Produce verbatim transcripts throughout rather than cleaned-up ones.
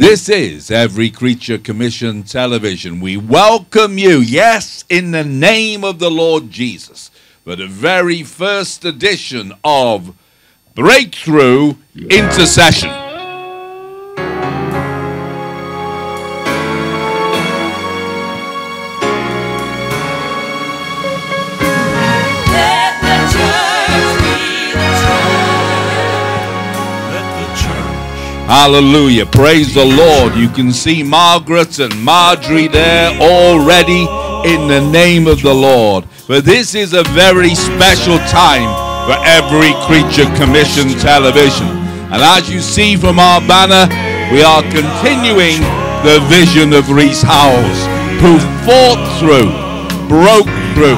This is Every Creature Commission Television. We welcome you, yes, in the name of the Lord Jesus, for the very first edition of Breakthrough Intercession. Hallelujah. Praise the Lord. You can see Margaret and Marjorie there already in the name of the Lord. But this is a very special time for Every Creature Commission Television. And as you see from our banner, we are continuing the vision of Rees Howells, who fought through, broke through,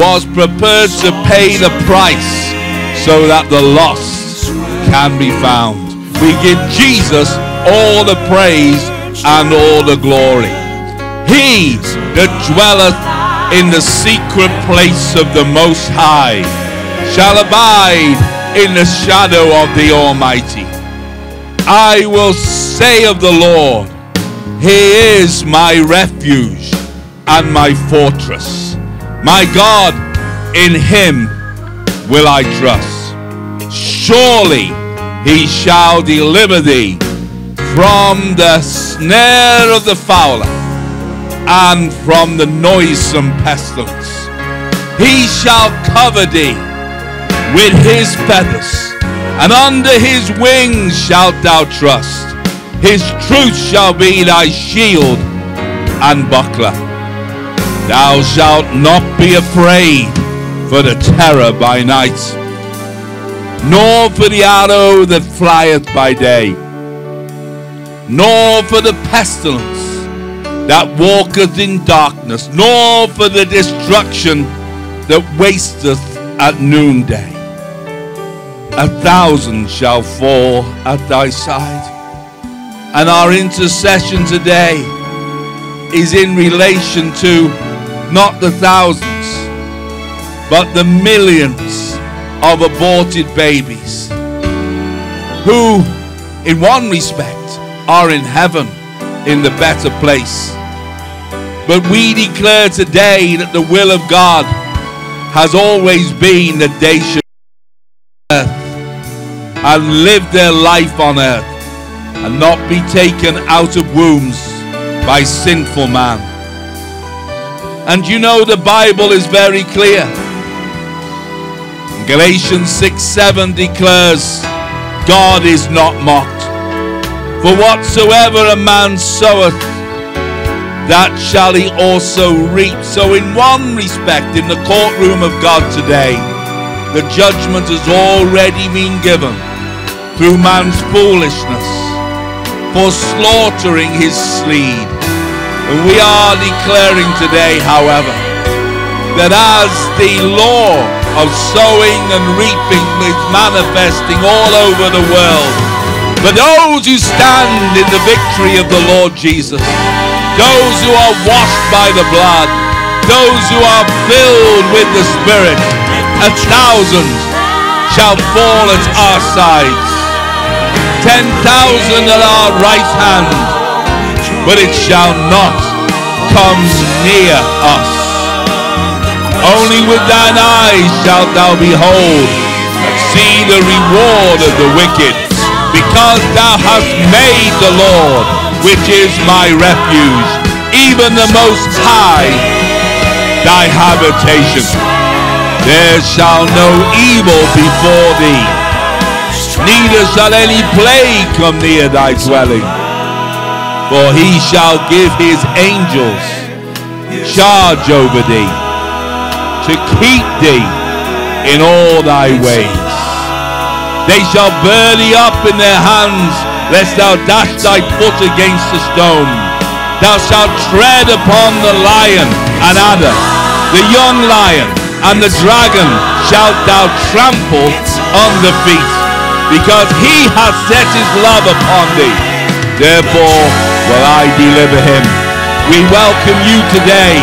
was prepared to pay the price so that the lost can be found. We give Jesus all the praise and all the glory. He that dwelleth in the secret place of the Most High shall abide in the shadow of the Almighty. I will say of the Lord, He is my refuge and my fortress. My God, in Him will I trust. Surely He shall deliver thee from the snare of the fowler and from the noisome pestilence. He shall cover thee with his feathers, and under his wings shalt thou trust. His truth shall be thy shield and buckler. Thou shalt not be afraid for the terror by night, nor for the arrow that flieth by day, nor for the pestilence that walketh in darkness, nor for the destruction that wasteth at noonday. A thousand shall fall at thy side. And our intercession today is in relation to not the thousands, but the millions of aborted babies, who in one respect are in heaven in the better place. But we declare today that the will of God has always been that they should live on earth and live their life on earth and not be taken out of wombs by sinful man. And you know the Bible is very clear. Galatians six seven declares, God is not mocked. For whatsoever a man soweth, that shall he also reap. So in one respect, in the courtroom of God today, the judgment has already been given through man's foolishness for slaughtering his seed. And we are declaring today, however, that as the law of sowing and reaping is manifesting all over the world, for those who stand in the victory of the Lord Jesus, those who are washed by the blood, those who are filled with the Spirit, a thousand shall fall at our sides, ten thousand at our right hand, but it shall not come near us. Only with thine eyes shalt thou behold, see the reward of the wicked, because thou hast made the Lord, which is my refuge, even the Most High, thy habitation. There shall no evil befall thee, neither shall any plague come near thy dwelling. For he shall give his angels charge over thee, to keep thee in all thy ways. They shall bear thee up in their hands, lest thou dash thy foot against a stone. Thou shalt tread upon the lion and adder, the young lion and the dragon shalt thou trample on the feet, because he hath set his love upon thee. Therefore will I deliver him. We welcome you today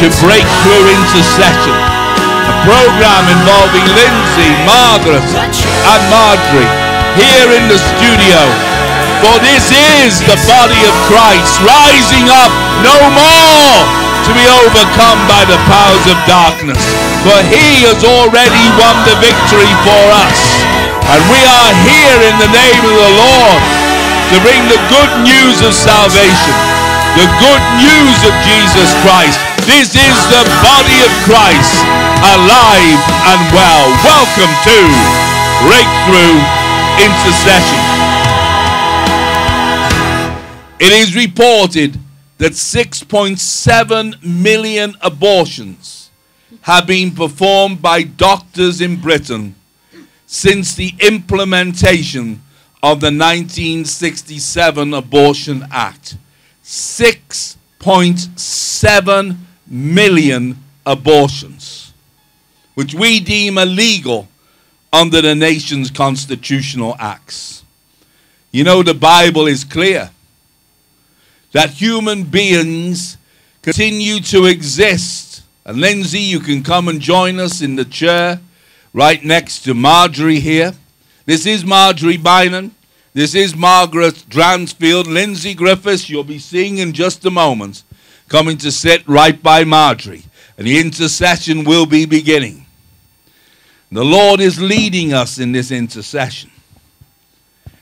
to Breakthrough Intercession, a program involving Lindsay, Margaret and Marjorie here in the studio For this is the body of Christ rising up no more to be overcome by the powers of darkness. For he has already won the victory for us. And we are here in the name of the Lord to bring the good news of salvation, the good news of Jesus Christ. This is the body of Christ, alive and well. Welcome to Breakthrough Intercession. It is reported that six point seven million abortions have been performed by doctors in Britain since the implementation of the nineteen sixty-seven Abortion Act. six point seven million abortions, which we deem illegal under the nation's constitutional acts. You know, the Bible is clear that human beings continue to exist. And Lindsay, you can come and join us in the chair right next to Marjorie here. This is Marjorie Bynum. This is Margaret Dransfield. Lindsay Griffiths, you'll be seeing in just a moment, coming to sit right by Marjorie. And the intercession will be beginning. The Lord is leading us in this intercession.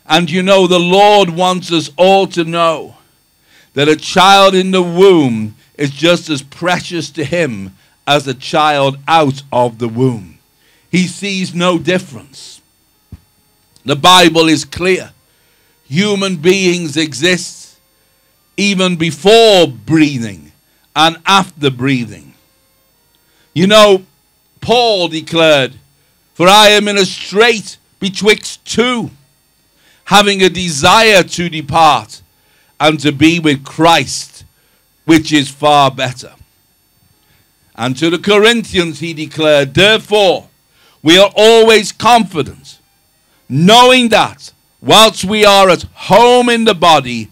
And you know, the Lord wants us all to know that a child in the womb is just as precious to him as a child out of the womb. He sees no difference. The Bible is clear. Human beings exist even before breathing and after breathing. You know, Paul declared, "For I am in a strait betwixt two, having a desire to depart and to be with Christ, which is far better." And to the Corinthians he declared, "Therefore we are always confident, knowing that whilst we are at home in the body,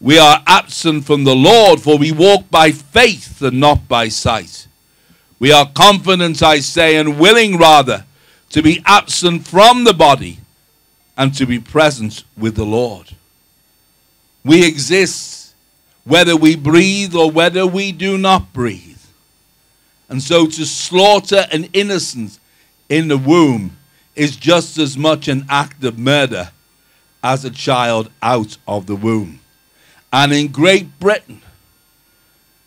we are absent from the Lord, for we walk by faith and not by sight. We are confident, I say, and willing rather, to be absent from the body and to be present with the Lord." We exist whether we breathe or whether we do not breathe. And so to slaughter an innocent in the womb is just as much an act of murder as a child out of the womb. And in Great Britain,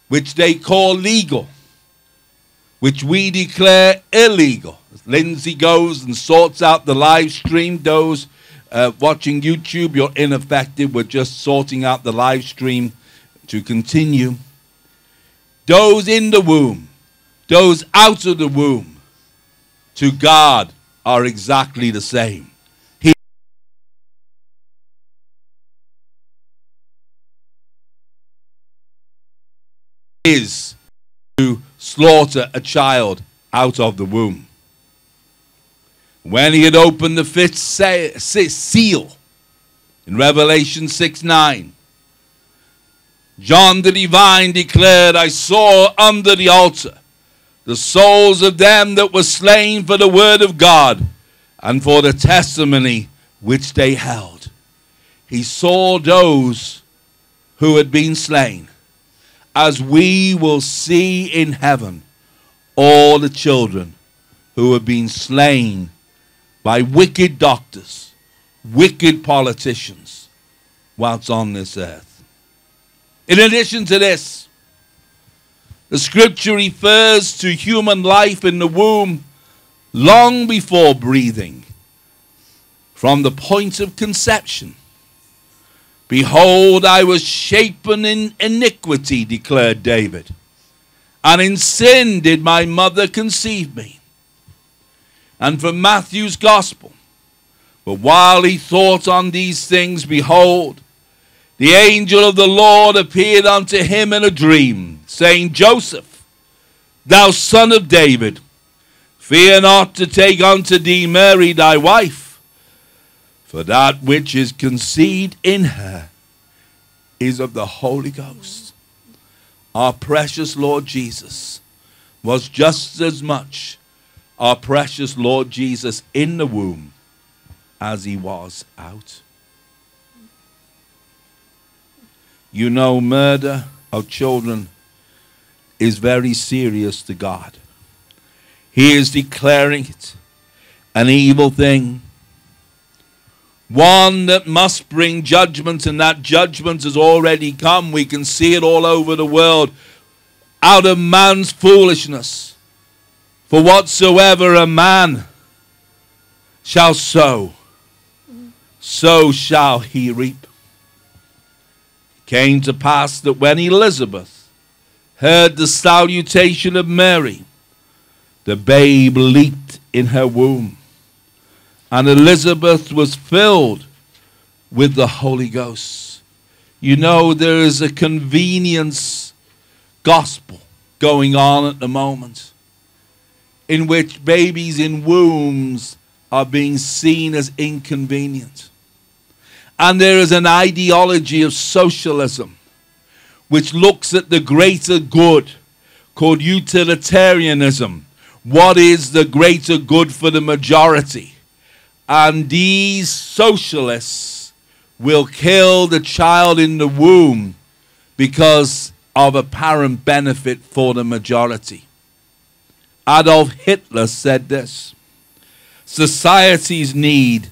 which they call legal, which we declare illegal, as Lindsay goes and sorts out the live stream, those Uh, watching YouTube, you're ineffective. We're just sorting out the live stream to continue. Those in the womb, those out of the womb, to God are exactly the same. He is to slaughter a child out of the womb. When he had opened the fifth seal in Revelation six nine, John the Divine declared, "I saw under the altar the souls of them that were slain for the word of God and for the testimony which they held." He saw those who had been slain, as we will see in heaven all the children who have been slain by wicked doctors, wicked politicians, whilst on this earth. In addition to this, the scripture refers to human life in the womb long before breathing, from the point of conception. "Behold, I was shapen in iniquity," declared David, "and in sin did my mother conceive me." And from Matthew's gospel, "But while he thought on these things, behold, the angel of the Lord appeared unto him in a dream, saying, Joseph, thou son of David, fear not to take unto thee Mary thy wife, for that which is conceived in her is of the Holy Ghost." Our precious Lord Jesus was just as much our precious Lord Jesus in the womb as he was out. You know, murder of children is very serious to God. He is declaring it an evil thing, one that must bring judgment, and that judgment has already come. We can see it all over the world, out of man's foolishness. For whatsoever a man shall sow, so shall he reap. It came to pass that when Elizabeth heard the salutation of Mary, the babe leaped in her womb, and Elizabeth was filled with the Holy Ghost. You know, there is a convenience gospel going on at the moment, in which babies in wombs are being seen as inconvenient. And there is an ideology of socialism which looks at the greater good, called utilitarianism. What is the greater good for the majority? And these socialists will kill the child in the womb because of apparent benefit for the majority. Adolf Hitler said this: society's need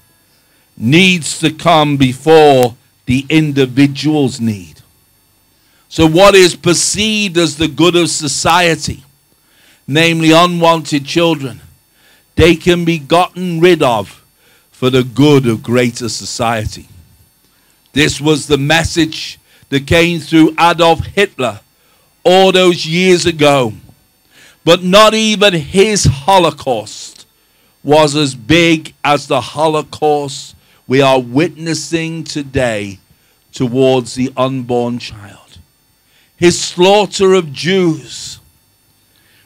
needs to come before the individual's need. So what is perceived as the good of society, namely unwanted children, they can be gotten rid of for the good of greater society. This was the message that came through Adolf Hitler all those years ago. But not even his Holocaust was as big as the Holocaust we are witnessing today towards the unborn child. His slaughter of Jews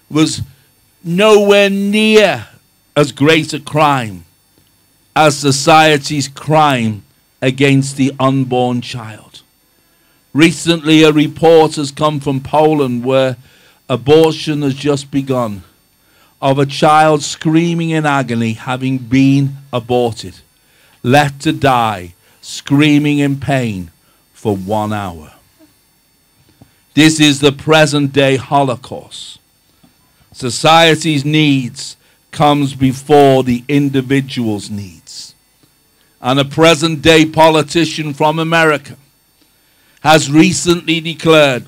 was nowhere near as great a crime as society's crime against the unborn child. Recently, a report has come from Poland where abortion has just begun, of a child screaming in agony, having been aborted, left to die, screaming in pain for one hour. This is the present-day Holocaust. Society's needs comes before the individual's needs. And a present-day politician from America has recently declared,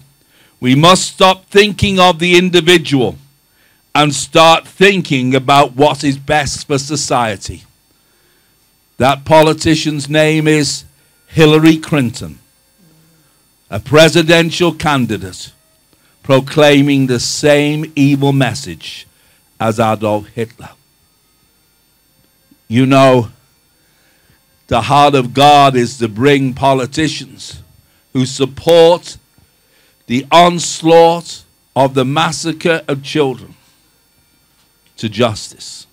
we must stop thinking of the individual and start thinking about what is best for society. That politician's name is Hillary Clinton, a presidential candidate proclaiming the same evil message as Adolf Hitler. You know, the heart of God is to bring politicians who support the onslaught of the massacre of children to justice,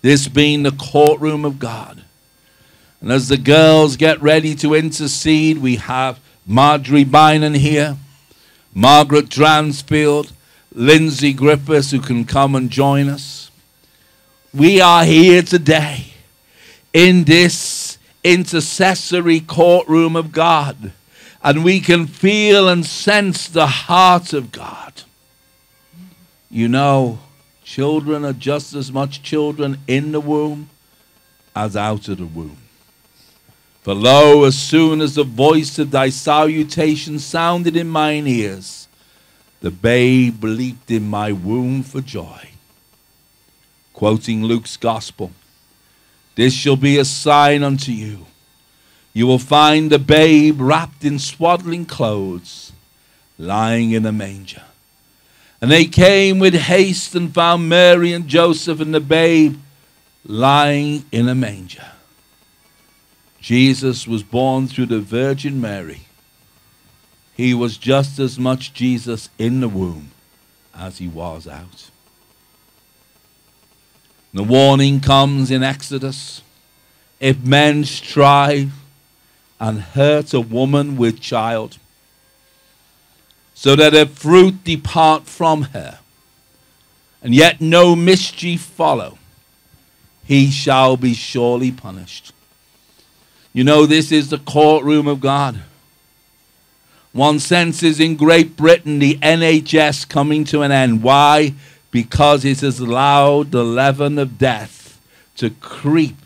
this being the courtroom of God. And as the girls get ready to intercede, we have Marjorie Bynum here, Margaret Dransfield, Lindsay Griffiths, who can come and join us. We are here today in this intercessory courtroom of God, and we can feel and sense the heart of God. You know, children are just as much children in the womb as out of the womb. For lo, as soon as the voice of thy salutation sounded in mine ears, the babe leaped in my womb for joy. Quoting Luke's gospel, this shall be a sign unto you. You will find the babe wrapped in swaddling clothes, lying in a manger. And they came with haste and found Mary and Joseph and the babe lying in a manger. Jesus was born through the Virgin Mary. He was just as much Jesus in the womb as he was out. The warning comes in Exodus. If men strive and hurt a woman with child, so that her fruit depart from her, and yet no mischief follow, he shall be surely punished. You know, this is the courtroom of God. One senses in Great Britain the N H S coming to an end. Why? Because it has allowed the leaven of death to creep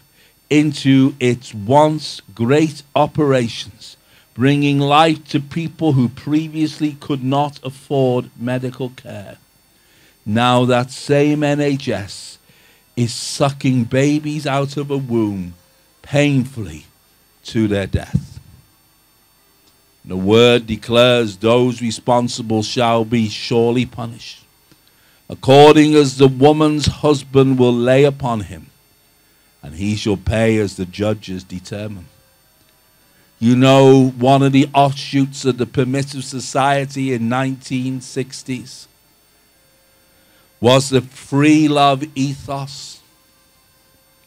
into its once great operations, bringing life to people who previously could not afford medical care. Now that same N H S is sucking babies out of a womb painfully to their death. The word declares those responsible shall be surely punished, according as the woman's husband will lay upon him, and he shall pay as the judges determine. You know, one of the offshoots of the Permissive Society in nineteen sixties was the free love ethos.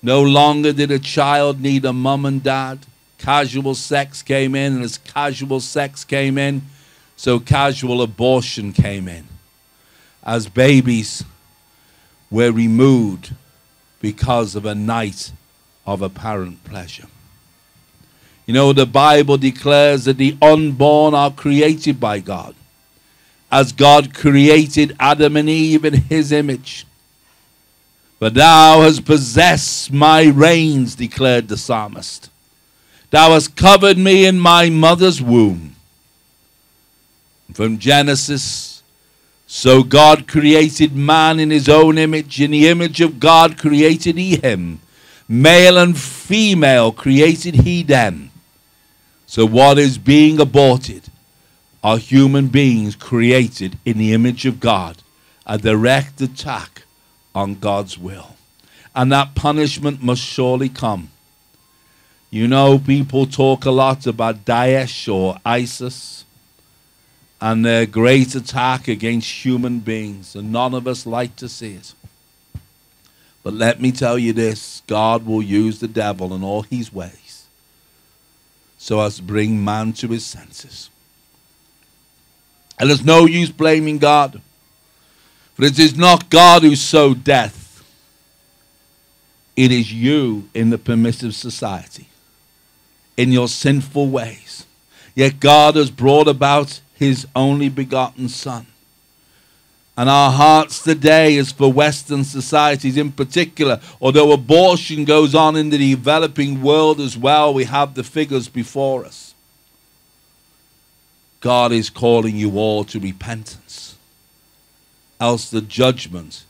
No longer did a child need a mum and dad. Casual sex came in, and as casual sex came in, so casual abortion came in, as babies were removed because of a night of apparent pleasure. You know, the Bible declares that the unborn are created by God. As God created Adam and Eve in his image. But thou hast possessed my reins, declared the psalmist. Thou hast covered me in my mother's womb. From Genesis, so God created man in his own image. In the image of God created he him. Male and female created he them. So what is being aborted are human beings created in the image of God, a direct attack on God's will. And that punishment must surely come. You know, people talk a lot about Daesh or ISIS and their great attack against human beings, and none of us like to see it. But let me tell you this, God will use the devil in all his ways so as to bring man to his senses. And there's no use blaming God, for it is not God who sowed death. It is you in the permissive society, in your sinful ways. Yet God has brought about his only begotten Son. And our hearts today is for Western societies in particular. Although abortion goes on in the developing world as well, we have the figures before us. God is calling you all to repentance, else the judgment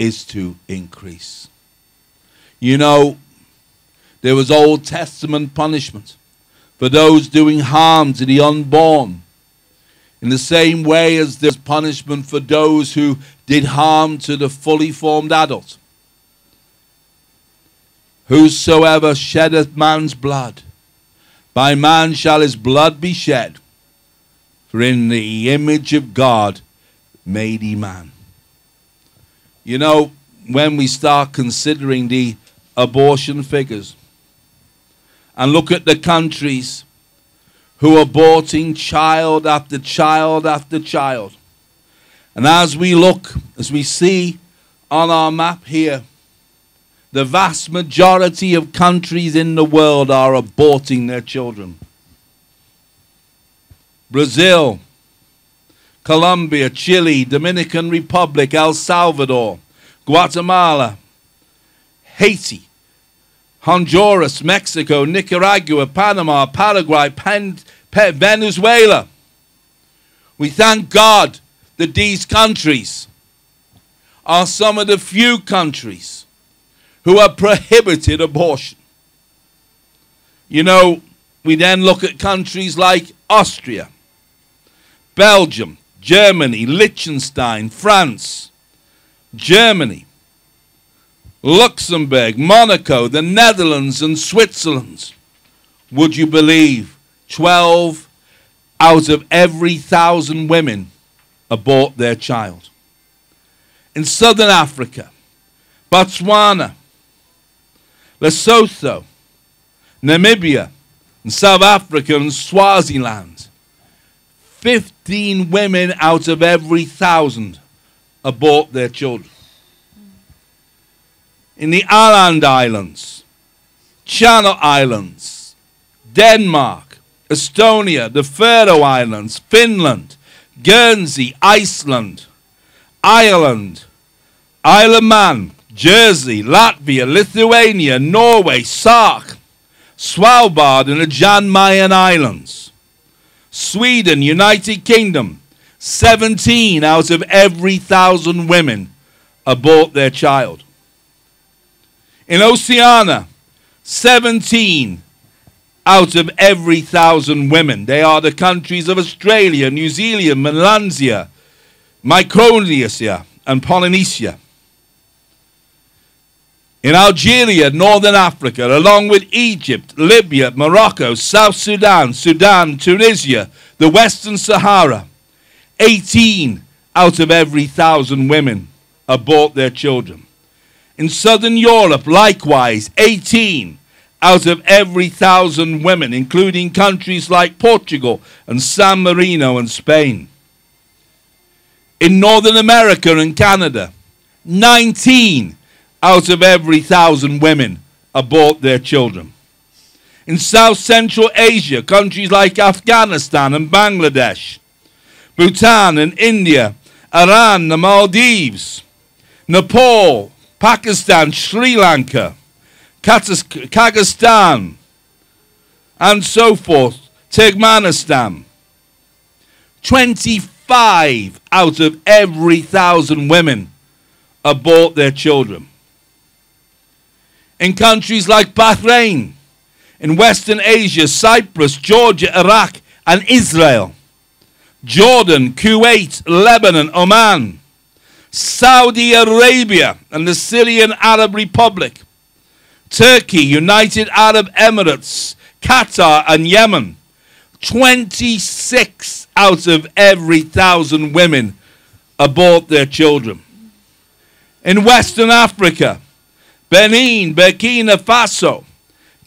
is to increase. You know, there was Old Testament punishment for those doing harm to the unborn, in the same way as there's punishment for those who did harm to the fully formed adult. Whosoever sheddeth man's blood, by man shall his blood be shed. For in the image of God made he man. You know, when we start considering the abortion figures and look at the countries who are aborting child after child after child, and as we look, as we see on our map here, the vast majority of countries in the world are aborting their children. Brazil, Colombia, Chile, Dominican Republic, El Salvador, Guatemala, Haiti, Honduras, Mexico, Nicaragua, Panama, Paraguay, Pen, Pen, Venezuela. We thank God that these countries are some of the few countries who have prohibited abortion. You know, we then look at countries like Austria, Belgium, Germany, Liechtenstein, France, Germany, Luxembourg, Monaco, the Netherlands, and Switzerland. Would you believe twelve out of every thousand women abort their child? In Southern Africa, Botswana, Lesotho, Namibia, and South Africa and Swaziland, fifteen women out of every thousand abort their children. In the Åland Islands, Channel Islands, Denmark, Estonia, the Faroe Islands, Finland, Guernsey, Iceland, Ireland, Isle of Man, Jersey, Latvia, Lithuania, Norway, Sark, Svalbard and the Jan Mayen Islands, Sweden, United Kingdom. Seventeen out of every thousand women abort their child. In Oceania, seventeen out of every thousand women. They are the countries of Australia, New Zealand, Malaysia, Micronesia, and Polynesia. In Algeria, Northern Africa, along with Egypt, Libya, Morocco, South Sudan, Sudan, Tunisia, the Western Sahara, eighteen out of every thousand women abort their children. In Southern Europe, likewise, eighteen out of every thousand women, including countries like Portugal and San Marino and Spain. In Northern America and Canada, nineteen out of every thousand women abort their children. In South Central Asia, countries like Afghanistan and Bangladesh, Bhutan and India, Iran, the Maldives, Nepal, Pakistan, Sri Lanka, Kazakhstan, and so forth, Turkmenistan, twenty-five out of every thousand women abort their children. In countries like Bahrain, in Western Asia, Cyprus, Georgia, Iraq, and Israel, Jordan, Kuwait, Lebanon, Oman, Saudi Arabia, and the Syrian Arab Republic, Turkey, United Arab Emirates, Qatar, and Yemen, twenty-six out of every thousand women abort their children. In Western Africa, Benin, Burkina Faso,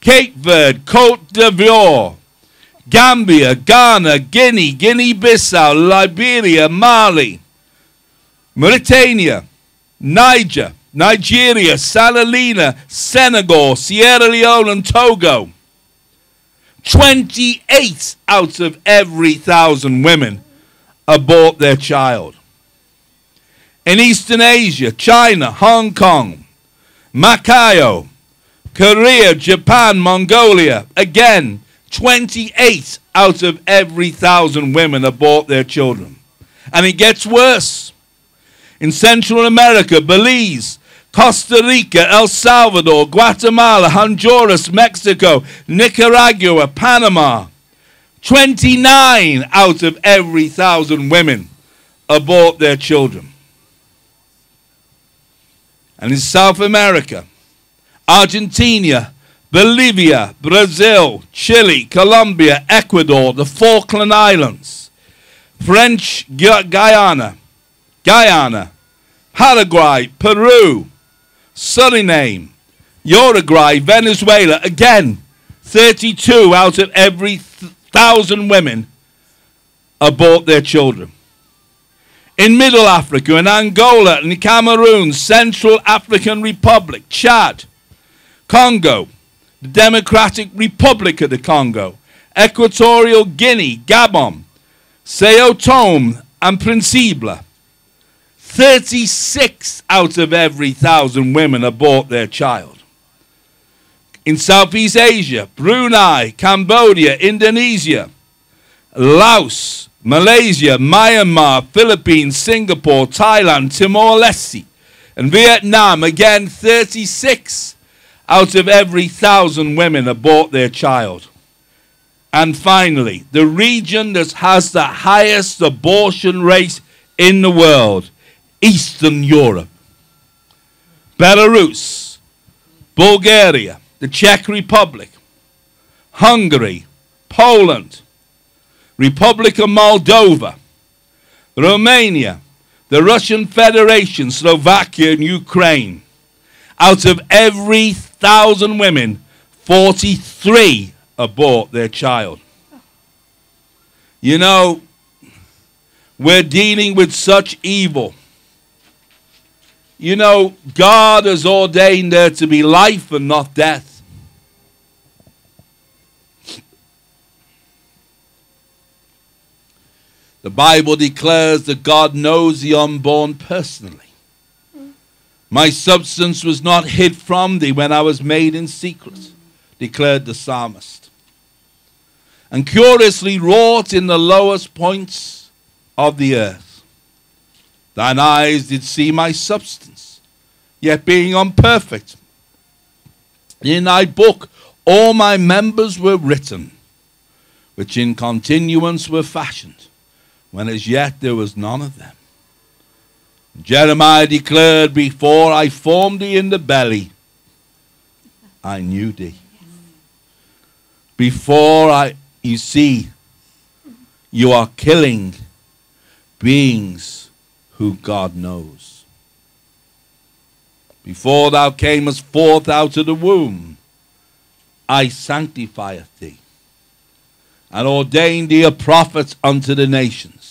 Cape Verde, Côte d'Ivoire, Gambia, Ghana, Guinea, Guinea-Bissau, Liberia, Mali, Mauritania, Niger, Nigeria, Sierra Leone, Senegal, Sierra Leone and Togo. twenty-eight out of every thousand women abort their child. In Eastern Asia, China, Hong Kong, Macau, Korea, Japan, Mongolia, again, twenty-eight out of every thousand women abort their children. And it gets worse. In Central America, Belize, Costa Rica, El Salvador, Guatemala, Honduras, Mexico, Nicaragua, Panama, twenty-nine out of every thousand women abort their children. And in South America, Argentina, Bolivia, Brazil, Chile, Colombia, Ecuador, the Falkland Islands, French Guiana, Guyana, Paraguay, Peru, Suriname, Uruguay, Venezuela, again, thirty-two out of every thousand women abort their children. In Middle Africa, in Angola, in Cameroon, Central African Republic, Chad, Congo, the Democratic Republic of the Congo, Equatorial Guinea, Gabon, Sao Tome and Principe, thirty-six out of every thousand women abort their child. In Southeast Asia, Brunei, Cambodia, Indonesia, Laos, Malaysia, Myanmar, Philippines, Singapore, Thailand, Timor-Leste, and Vietnam, again, thirty-six out of every thousand women abort their child. And finally, the region that has the highest abortion rate in the world, Eastern Europe. Belarus, Bulgaria, the Czech Republic, Hungary, Poland, Republic of Moldova, Romania, the Russian Federation, Slovakia and Ukraine. Out of every thousand women, forty-three abort their child. You know, we're dealing with such evil. You know, God has ordained there to be life and not death. The Bible declares that God knows the unborn personally. My substance was not hid from thee when I was made in secret, declared the psalmist. And curiously wrought in the lowest points of the earth. Thine eyes did see my substance, yet being unperfect. In thy book all my members were written, which in continuance were fashioned, when as yet there was none of them. Jeremiah declared, before I formed thee in the belly, I knew thee. Before I, you see, you are killing beings who God knows. Before thou camest forth out of the womb, I sanctifieth thee, and ordained thee a prophet unto the nations.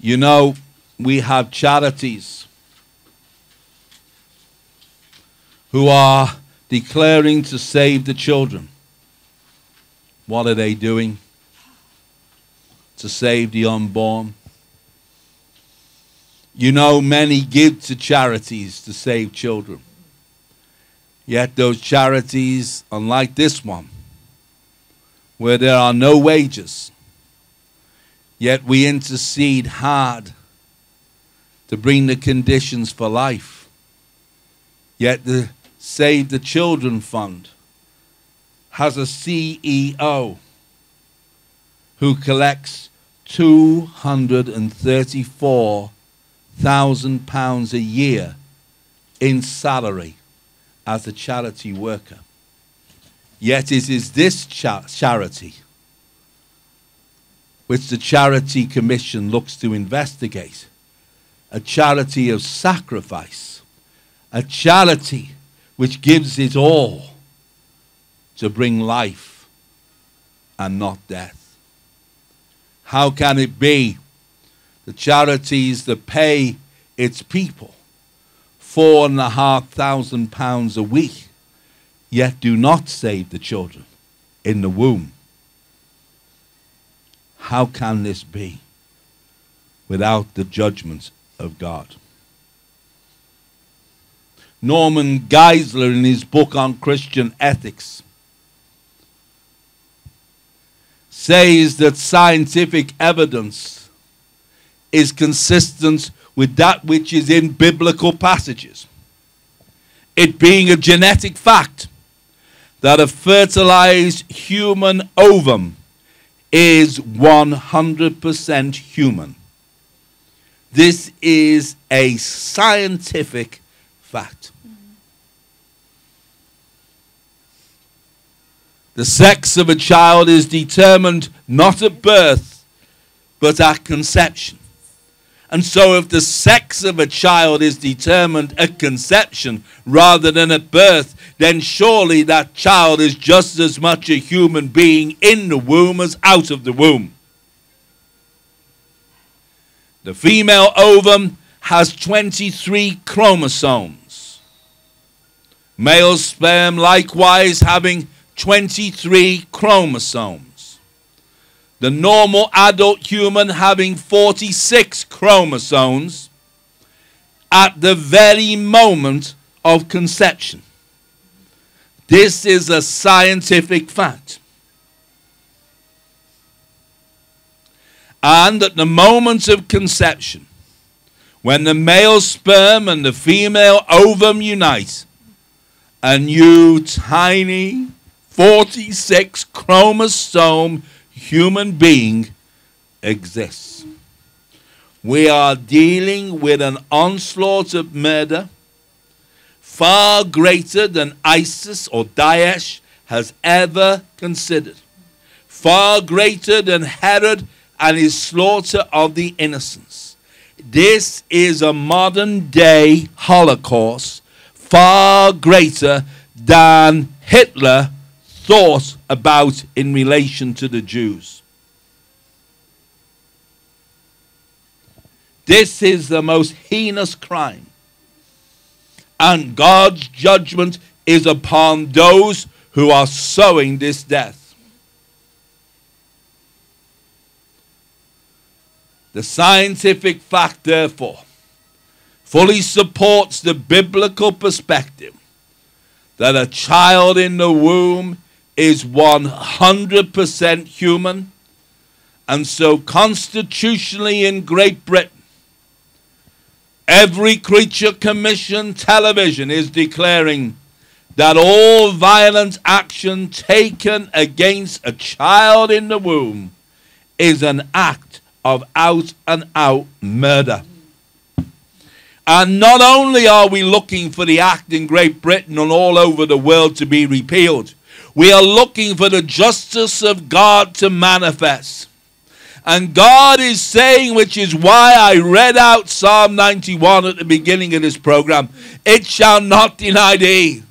You know, we have charities who are declaring to save the children. What are they doing? To save the unborn. You know, many give to charities to save children. Yet those charities, unlike this one, where there are no wages, yet we intercede hard to bring the conditions for life. Yet the Save the Children Fund has a C E O who collects two hundred thirty-four thousand pounds a year in salary as a charity worker. Yet it is this cha- charity which the Charity Commission looks to investigate, a charity of sacrifice, a charity which gives it all to bring life and not death. How can it be the charities that pay its people four and a half thousand pounds a week, yet do not save the children in the womb? How can this be without the judgment of God? Norman Geisler, in his book on Christian ethics, says that scientific evidence is consistent with that which is in biblical passages, it being a genetic fact that a fertilized human ovum is one hundred percent human. This is a scientific fact. Mm-hmm. The sex of a child is determined not at birth, but at conception. And so if the sex of a child is determined at conception rather than at birth, then surely that child is just as much a human being in the womb as out of the womb. The female ovum has twenty-three chromosomes. Male sperm likewise having twenty-three chromosomes. The normal adult human having forty-six chromosomes at the very moment of conception. This is a scientific fact. And at the moment of conception, when the male sperm and the female ovum unite, a new tiny forty-six chromosome human being exists. We are dealing with an onslaught of murder far greater than ISIS or Daesh has ever considered, far greater than Herod and his slaughter of the innocents. This is a modern day Holocaust far greater than Hitler thought about in relation to the Jews. This is the most heinous crime, and God's judgment is upon those who are sowing this death. the scientific fact, therefore, fully supports the biblical perspective that a child in the womb is one hundred percent human, and so constitutionally in Great Britain, Every Creature Commission Television is declaring that all violent action taken against a child in the womb is an act of out-and-out murder. And not only are we looking for the act in Great Britain and all over the world to be repealed, we are looking for the justice of God to manifest. And God is saying, which is why I read out Psalm ninety-one at the beginning of this program, it shall not deny thee.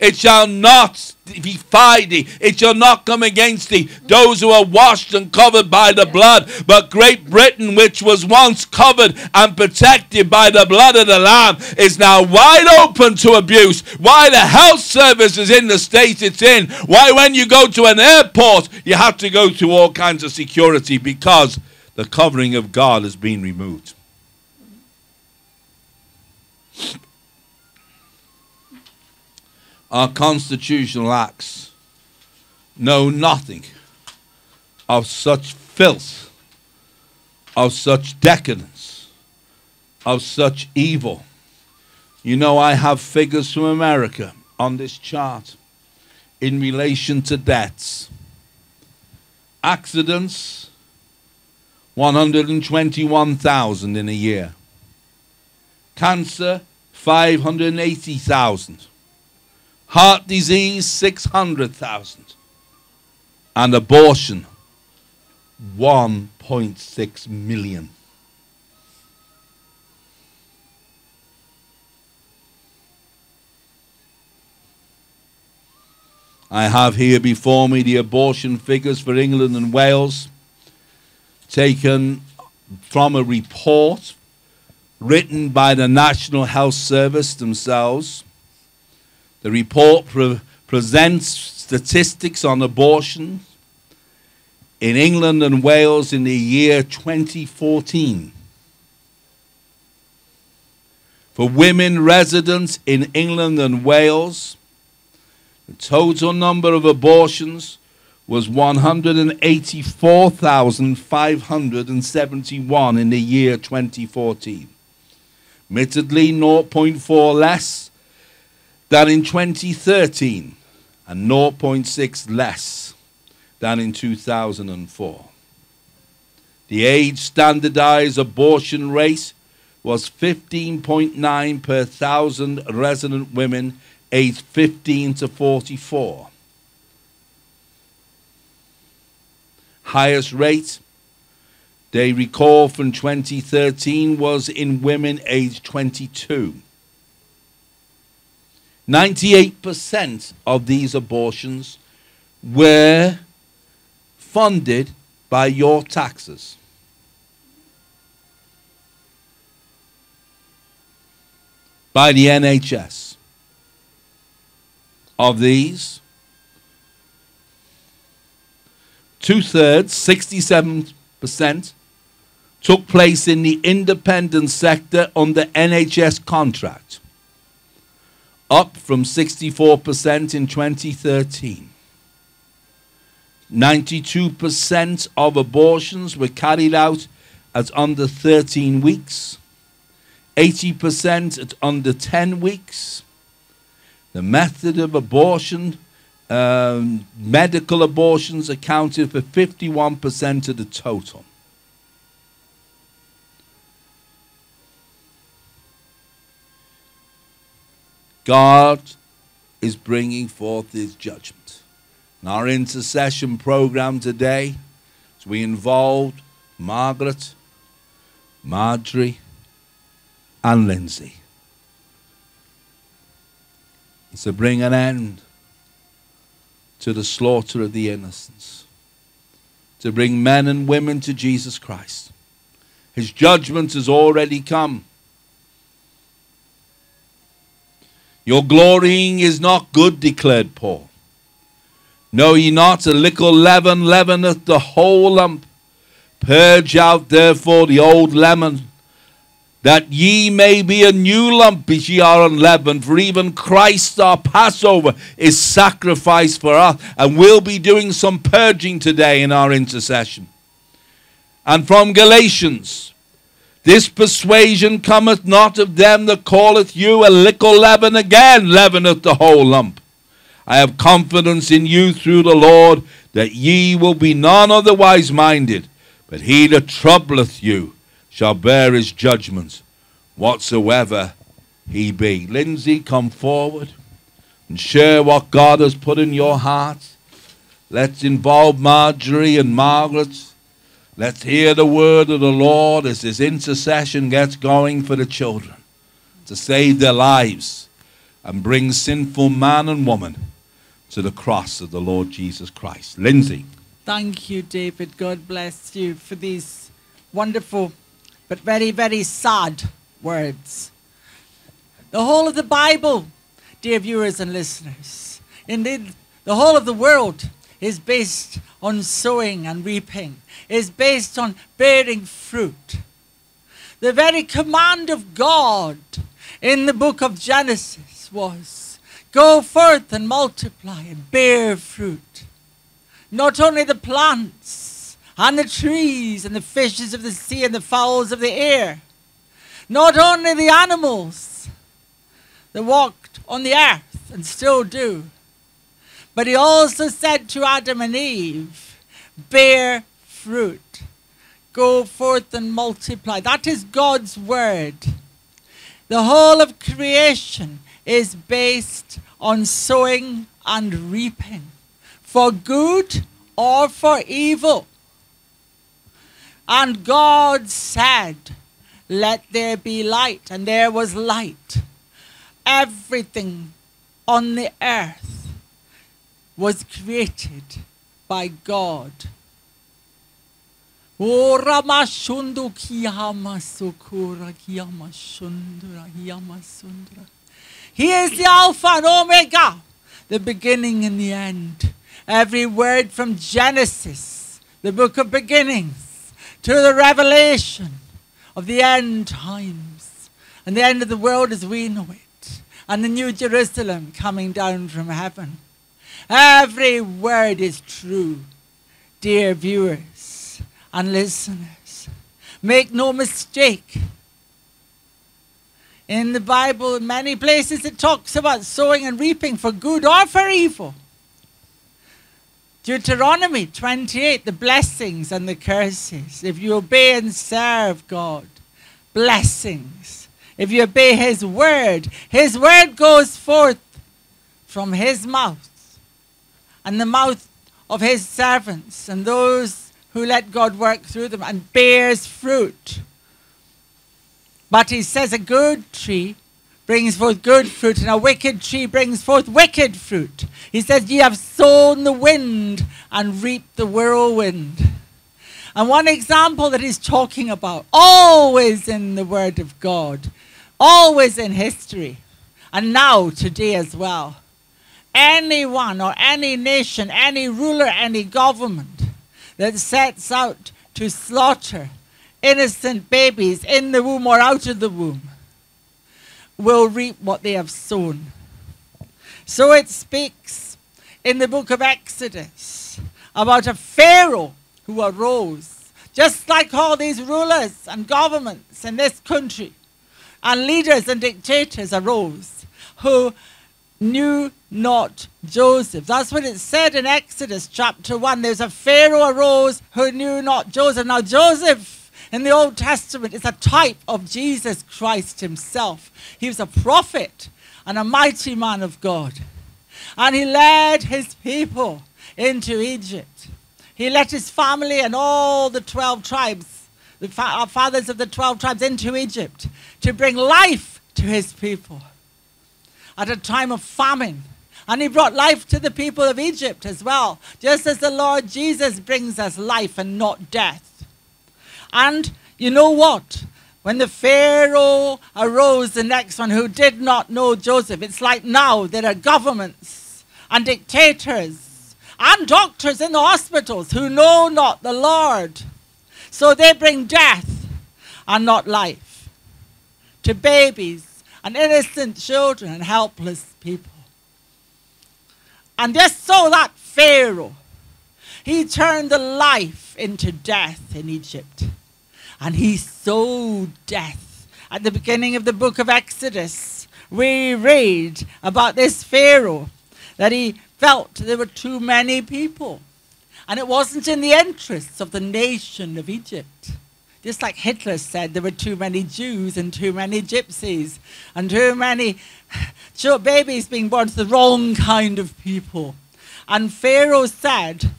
It shall not defy thee. It shall not come against thee. Those who are washed and covered by the blood. But Great Britain, which was once covered and protected by the blood of the Lamb, is now wide open to abuse. Why the health service is in the state it's in. Why when you go to an airport, you have to go through all kinds of security because the covering of God has been removed. Our constitutional acts know nothing of such filth, of such decadence, of such evil. You know, I have figures from America on this chart in relation to deaths. Accidents, one hundred twenty-one thousand in a year. Cancer, five hundred eighty thousand. Heart disease, six hundred thousand. And abortion, one point six million. I have here before me the abortion figures for England and Wales, taken from a report written by the National Health Service themselves. The report pre presents statistics on abortion in England and Wales in the year twenty fourteen. For women residents in England and Wales, the total number of abortions was one hundred eighty-four thousand five hundred seventy-one in the year twenty fourteen. Admittedly, zero point four less than in twenty thirteen and zero point six less than in two thousand four. The age standardized abortion rate was fifteen point nine per thousand resident women aged fifteen to forty-four. Highest rate they recall from twenty thirteen was in women aged twenty-two. ninety-eight percent of these abortions were funded by your taxes. By the N H S. Of these, two-thirds, sixty-seven percent, took place in the independent sector under N H S contract, up from sixty-four percent in twenty thirteen. ninety-two percent of abortions were carried out at under thirteen weeks, eighty percent at under ten weeks. The method of abortion, um, medical abortions, accounted for fifty-one percent of the total. God is bringing forth his judgment. In our intercession program today, as we involved Margaret, Marjorie, and Lindsay. It's to bring an end to the slaughter of the innocents, to bring men and women to Jesus Christ. His judgment has already come. Your glorying is not good, declared Paul. Know ye not, a little leaven leaveneth the whole lump. Purge out therefore the old leaven, that ye may be a new lump, as ye are unleavened. For even Christ our Passover is sacrificed for us. And we'll be doing some purging today in our intercession. And from Galatians, this persuasion cometh not of them that calleth you a little leaven again, leaveneth the whole lump. I have confidence in you through the Lord, that ye will be none otherwise minded, but he that troubleth you shall bear his judgments, whatsoever he be. Lindsay, come forward and share what God has put in your heart. Let's involve Marjorie and Margaret. Let's hear the word of the Lord as this intercession gets going for the children, to save their lives and bring sinful man and woman to the cross of the Lord Jesus Christ. Lindsay. Thank you, David. God bless you for these wonderful but very, very sad words. The whole of the Bible, dear viewers and listeners, indeed the whole of the world, is based on sowing and reaping, is based on bearing fruit. The very command of God in the book of Genesis was, go forth and multiply and bear fruit. Not only the plants and the trees and the fishes of the sea and the fowls of the air, not only the animals that walked on the earth and still do, but he also said to Adam and Eve, bear fruit, go forth and multiply. That is God's word. The whole of creation is based on sowing and reaping, for good or for evil. And God said, let there be light, and there was light. Everything on the earth was created by God. He is the Alpha and Omega, the beginning and the end. Every word from Genesis, the book of beginnings, to the revelation of the end times and the end of the world as we know it, and the New Jerusalem coming down from heaven. Every word is true, dear viewers and listeners. Make no mistake. In the Bible, in many places it talks about sowing and reaping for good or for evil. Deuteronomy twenty-eight, the blessings and the curses. If you obey and serve God, blessings. If you obey his word, his word goes forth from his mouth, and the mouth of his servants and those who let God work through them, and bears fruit. But he says a good tree brings forth good fruit, and a wicked tree brings forth wicked fruit. He says, ye have sown the wind and reaped the whirlwind. And one example that he's talking about, always in the word of God, always in history, and now today as well, anyone or any nation, any ruler, any government that sets out to slaughter innocent babies in the womb or out of the womb will reap what they have sown. So it speaks in the book of Exodus about a Pharaoh who arose, just like all these rulers and governments in this country, and leaders and dictators arose who knew not Joseph. That's what it said in Exodus chapter one. There's a Pharaoh arose who knew not Joseph. Now Joseph in the Old Testament is a type of Jesus Christ himself. He was a prophet and a mighty man of God. And he led his people into Egypt. He led his family and all the twelve tribes, the fa- fathers of the twelve tribes, into Egypt to bring life to his people at a time of famine. And he brought life to the people of Egypt as well, just as the Lord Jesus brings us life and not death. And you know what? When the Pharaoh arose, the next one who did not know Joseph, it's like now there are governments and dictators and doctors in the hospitals who know not the Lord. So they bring death and not life to babies and innocent children and helpless people. And just so that Pharaoh, he turned the life into death in Egypt. And he sowed death. At the beginning of the book of Exodus, we read about this Pharaoh, that he felt there were too many people. And it wasn't in the interests of the nation of Egypt. Just like Hitler said, there were too many Jews and too many gypsies and too many babies being born to the wrong kind of people. And Pharaoh said,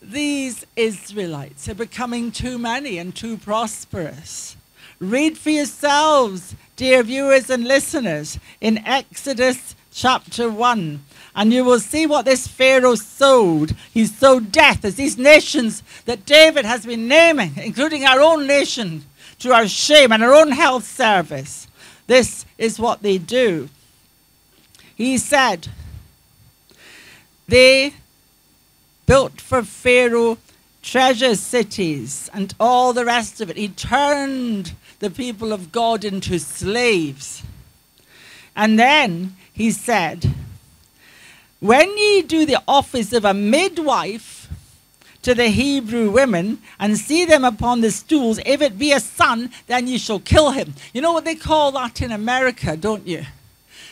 these Israelites are becoming too many and too prosperous. Read for yourselves, dear viewers and listeners, in Exodus chapter one. And you will see what this Pharaoh sowed. He sowed death as these nations that David has been naming, including our own nation, to our shame and our own health service. This is what they do. He said, they built for Pharaoh treasure cities and all the rest of it. He turned the people of God into slaves. And then he said, when ye do the office of a midwife to the Hebrew women and see them upon the stools, if it be a son, then ye shall kill him. You know what they call that in America, don't you?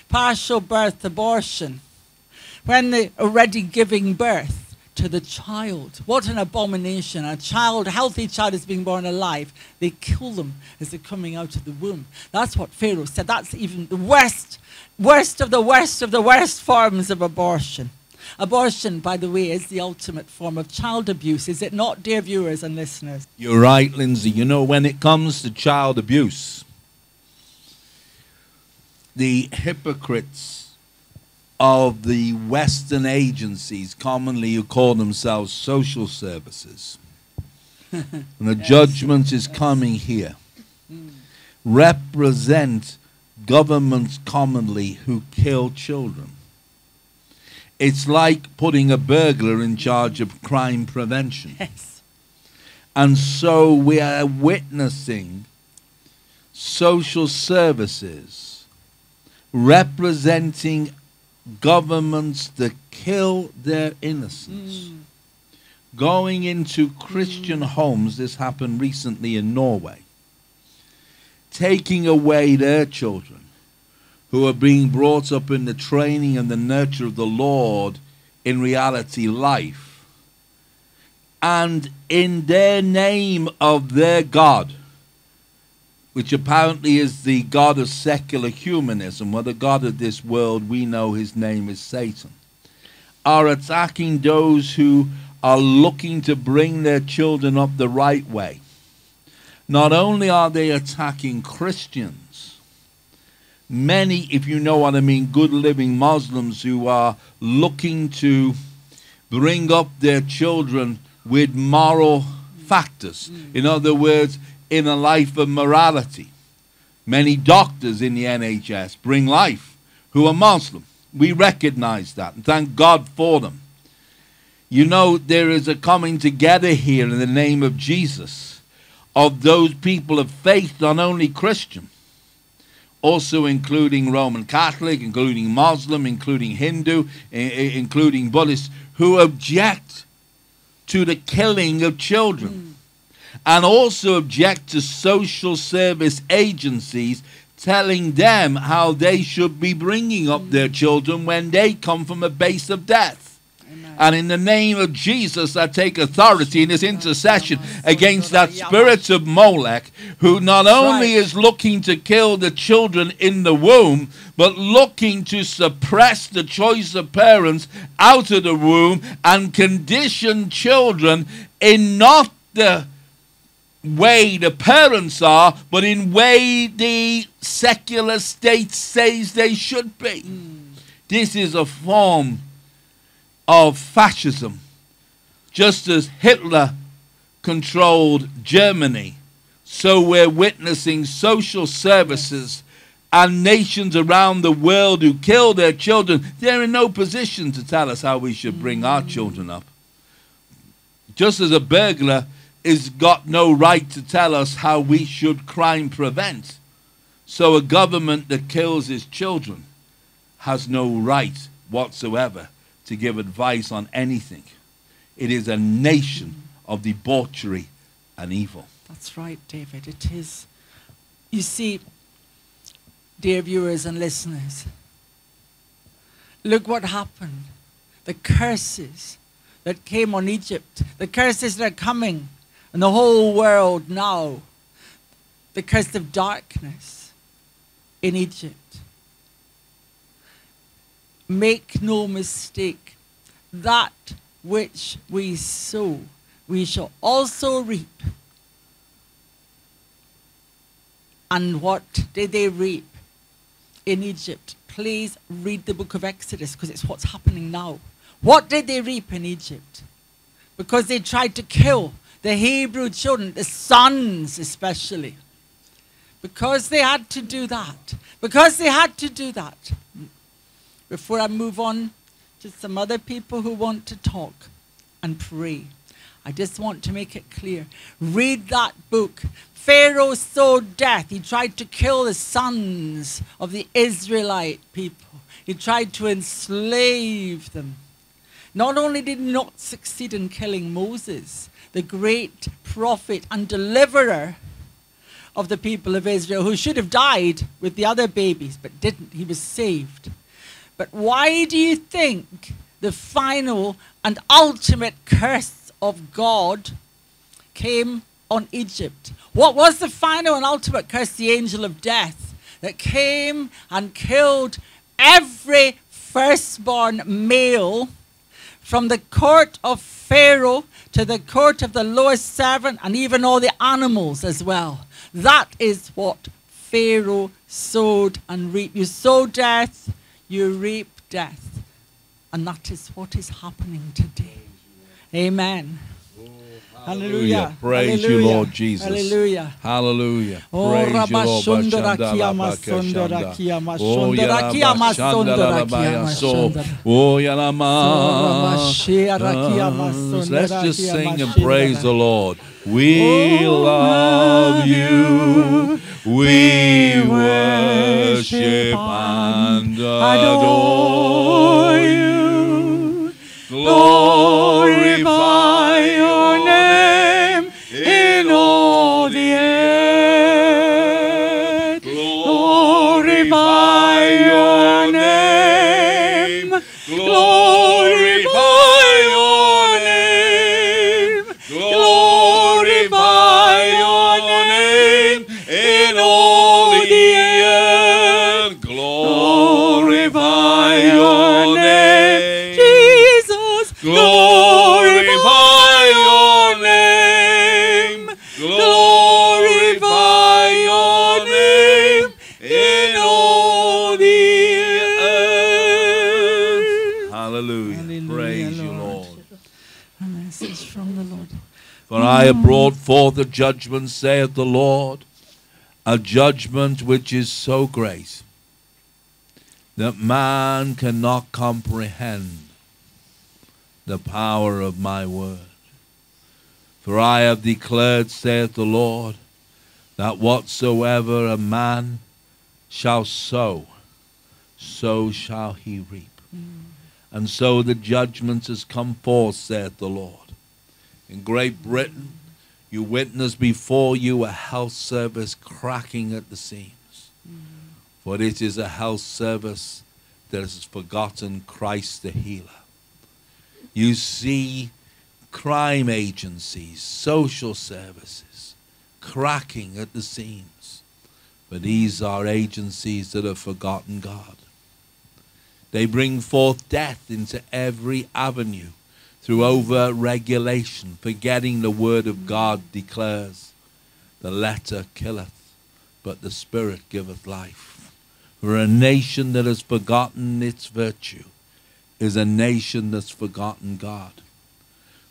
Partial birth abortion. When they're already giving birth to the child. What an abomination. A child, a healthy child is being born alive. They kill them as they're coming out of the womb. That's what Pharaoh said. That's even the worst. Worst of the worst of the worst forms of abortion. Abortion, by the way, is the ultimate form of child abuse, is it not, dear viewers and listeners? You're right, Lindsay. You know, when it comes to child abuse, the hypocrites of the Western agencies, commonly who call themselves social services, and the yes, judgment is yes. coming here, mm. represent governments commonly who kill children. It's like putting a burglar in charge of crime prevention. Yes. And so we are witnessing social services representing governments that kill their innocents. Mm. Going into Christian mm. homes, this happened recently in Norway, taking away their children who are being brought up in the training and the nurture of the Lord in reality life, and in their name of their God, which apparently is the God of secular humanism, or the God of this world, we know his name is Satan, are attacking those who are looking to bring their children up the right way. Not only are they attacking Christians, many, if you know what I mean, good living Muslims who are looking to bring up their children with moral factors. In other words, in a life of morality. Many doctors in the N H S bring life who are Muslim. We recognize that and thank God for them. You know, there is a coming together here in the name of Jesus of those people of faith, not only Christian, also including Roman Catholic, including Muslim, including Hindu, including Buddhist, who object to the killing of children mm. and also object to social service agencies telling them how they should be bringing up mm. their children when they come from a base of death. And in the name of Jesus, I take authority in this intercession against that spirit of Molech, who not only is looking to kill the children in the womb, but looking to suppress the choice of parents out of the womb and condition children in not the way the parents are, but in way the secular state says they should be. This is a form of fascism. Just as Hitler controlled Germany, so we're witnessing social services and nations around the world who kill their children. They're in no position to tell us how we should bring our children up. Just as a burglar has got no right to tell us how we should crime prevent. So a government that kills its children has no right whatsoever to give advice on anything. It is a nation of debauchery and evil. That's right, David, it is. You see, dear viewers and listeners, look what happened. The curses that came on Egypt, the curses that are coming on the whole world now, the curse of darkness in Egypt. Make no mistake, that which we sow, we shall also reap. And what did they reap in Egypt? Please read the book of Exodus, because it's what's happening now. What did they reap in Egypt? Because they tried to kill the Hebrew children, the sons especially. Because they had to do that. Because they had to do that. Before I move on to some other people who want to talk and pray, I just want to make it clear. Read that book. Pharaoh sowed death. He tried to kill the sons of the Israelite people. He tried to enslave them. Not only did he not succeed in killing Moses, the great prophet and deliverer of the people of Israel, who should have died with the other babies, but didn't. He was saved. But why do you think the final and ultimate curse of God came on Egypt? What was the final and ultimate curse? The angel of death that came and killed every firstborn male, from the court of Pharaoh to the court of the lowest servant, and even all the animals as well. That is what Pharaoh sowed and reaped. You sow death, you reap death. And that is what is happening today. Amen. Hallelujah. Praise Hallelujah. You, Lord Jesus. Hallelujah. Hallelujah. Praise you, Lord. Let's just sing and praise the Lord. We love you. We worship and adore you. Glorify your name. For I have brought forth a judgment, saith the Lord, a judgment which is so great that man cannot comprehend the power of my word. For I have declared, saith the Lord, that whatsoever a man shall sow, so shall he reap. Mm. And so the judgment has come forth, saith the Lord. In Great Britain, you witness before you a health service cracking at the seams. Mm. For it is a health service that has forgotten Christ the healer. You see crime agencies, social services cracking at the seams. But these are agencies that have forgotten God. They bring forth death into every avenue through over-regulation, forgetting the word of God declares, the letter killeth, but the spirit giveth life. For a nation that has forgotten its virtue is a nation that's forgotten God.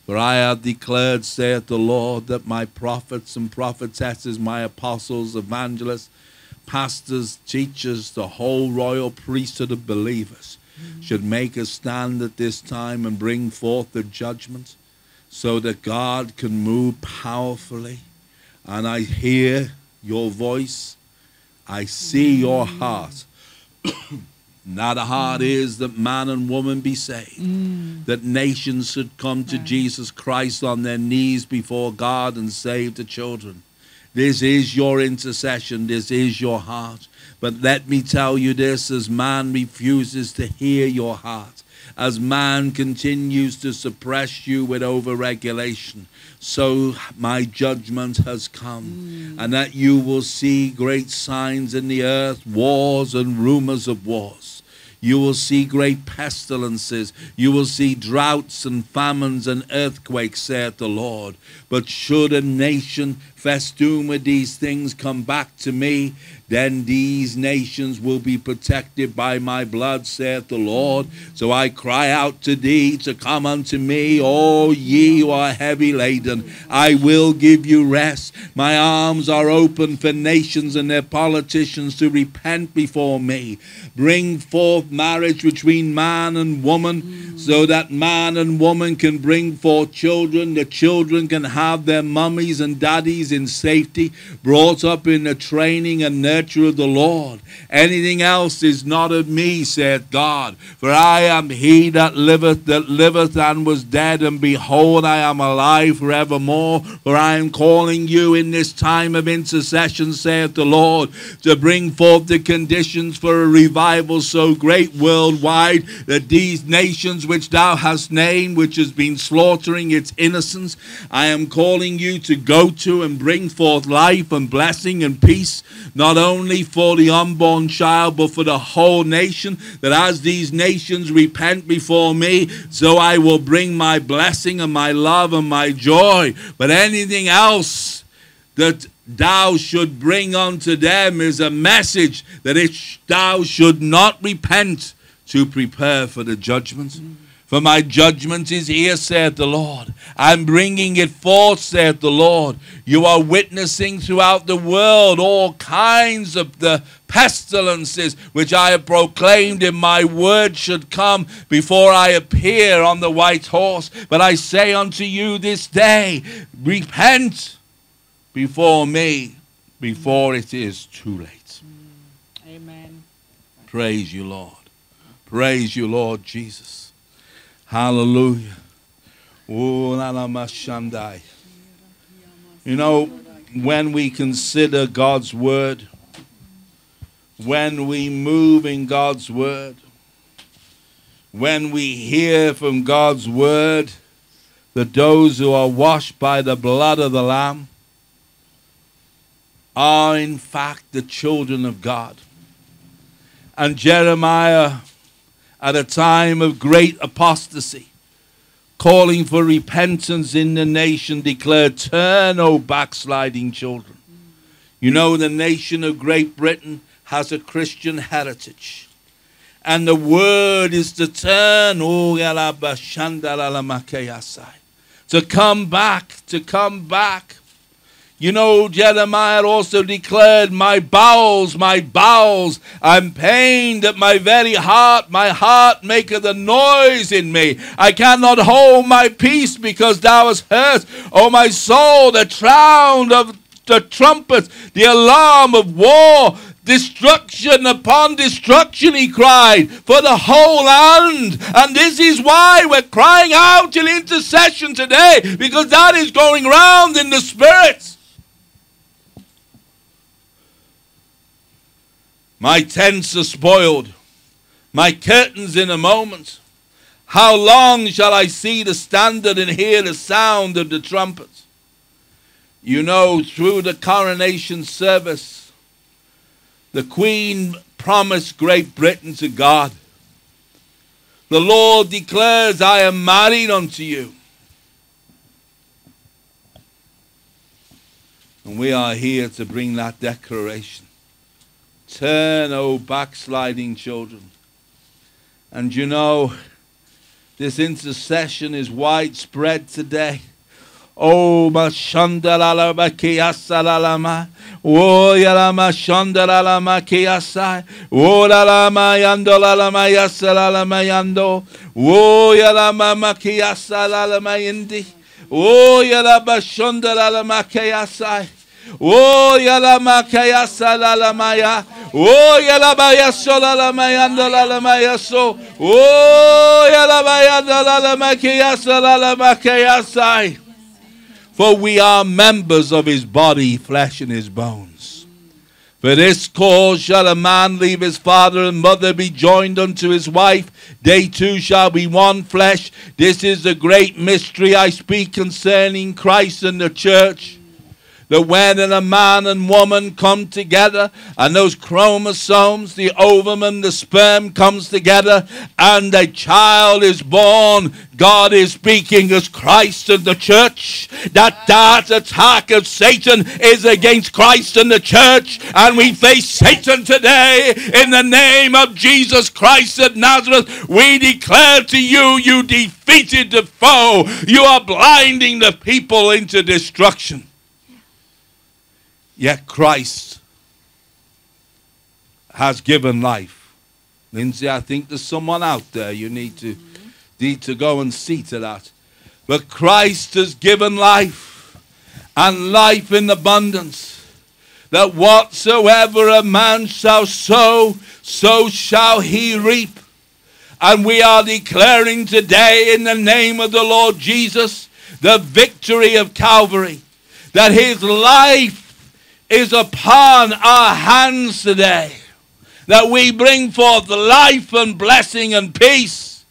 For I have declared, saith the Lord, that my prophets and prophetesses, my apostles, evangelists, pastors, teachers, the whole royal priesthood of believers, should make a stand at this time and bring forth the judgment so that God can move powerfully. And I hear your voice. I see your heart. Now the heart is that man and woman be saved, mm. that nations should come to right. Jesus Christ on their knees before God and save the children. This is your intercession. This is your heart. But let me tell you this, as man refuses to hear your heart, as man continues to suppress you with over-regulation, so my judgment has come, mm. and that you will see great signs in the earth, wars and rumors of wars. You will see great pestilences. You will see droughts and famines and earthquakes, saith the Lord. But should a nation festooned with these things come back to me, then these nations will be protected by my blood, saith the Lord. So I cry out to thee to come unto me, all ye who are heavy laden. I will give you rest. My arms are open for nations and their politicians to repent before me. Bring forth marriage between man and woman, so that man and woman can bring forth children. The children can have their mummies and daddies in safety, brought up in the training and nurture of the Lord. Anything else is not of me, saith God. For I am he that liveth, that liveth and was dead, and behold, I am alive forevermore. For I am calling you in this time of intercession, saith the Lord, to bring forth the conditions for a revival so great worldwide that these nations which thou hast named, which has been slaughtering its innocence, I am calling you to go to and bring forth life and blessing and peace, not only for the unborn child, but for the whole nation, that as these nations repent before me, so I will bring my blessing and my love and my joy. But anything else that thou should bring unto them is a message that it sh thou should not repent to prepare for the judgment. Mm-hmm. For my judgment is here, saith the Lord. I'm bringing it forth, saith the Lord. You are witnessing throughout the world all kinds of the pestilences which I have proclaimed in my word should come before I appear on the white horse. But I say unto you this day, repent before me, before it is too late. Amen. Praise you, Lord. Praise you, Lord Jesus. Hallelujah. You know, when we consider God's word, when we move in God's word, when we hear from God's word that those who are washed by the blood of the Lamb are in fact the children of God. And Jeremiah, at a time of great apostasy, calling for repentance in the nation, declared, turn, O backsliding children. You know, the nation of Great Britain has a Christian heritage. And the word is to turn, O to come back, to come back. You know, Jeremiah also declared, my bowels, my bowels, I'm pained at my very heart, my heart maketh a noise in me. I cannot hold my peace because thou hast heard, O my soul, the sound of the trumpets, the alarm of war. Destruction upon destruction, he cried, for the whole land. And this is why we're crying out in intercession today, because that is going round in the spirit. My tents are spoiled, my curtains in a moment. How long shall I see the standard and hear the sound of the trumpets? You know, through the coronation service, the Queen promised Great Britain to God. The Lord declares, I am married unto you. And we are here to bring that declaration. Turn, O backsliding children. And you know, this intercession is widespread today. Oh, Mashandalalama, oh, Yalama Shandalalama Kiasai, oh, Lalama Yando, Lalama Yasalalama Yando, oh, Yalama Makiasa Lalama Indi. Oh, Yalabashonda Lalamakayasai. Oh, Yalamakayasa Lalamaya. Oh, Yalabayaso Lalamayanda Lalamayaso. Oh, Yalabayanda Lalamakayasa Lalamakayasai. For we are members of his body, flesh and his bones. For this cause shall a man leave his father and mother, be joined unto his wife. They two shall be one flesh. This is the great mystery I speak concerning Christ and the church. That when a man and woman come together, and those chromosomes, the ovum and the sperm comes together, and a child is born, God is speaking as Christ and the church. That dart attack of Satan is against Christ and the church. And we face Satan today in the name of Jesus Christ of Nazareth. We declare to you, you defeated the foe. You are blinding the people into destruction. Yet Christ has given life. Lindsay, I think there's someone out there you need to, need to go and see to that. But Christ has given life, and life in abundance, that whatsoever a man shall sow, so shall he reap. And we are declaring today in the name of the Lord Jesus the victory of Calvary, that his life is upon our hands today, that we bring forth life and blessing and peace.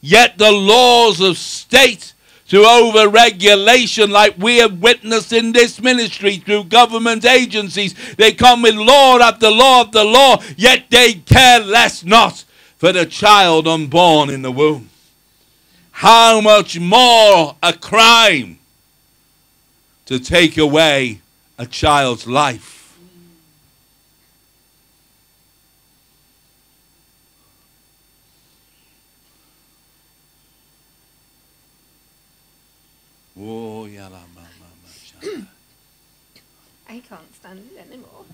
Yet the laws of state to over-regulation, like we have witnessed in this ministry through government agencies, they come with law after law after law, yet they care less not for the child unborn in the womb. How much more a crime to take away a child's life. Oh, yeah, la, ma, ma, ma, I can't stand it anymore.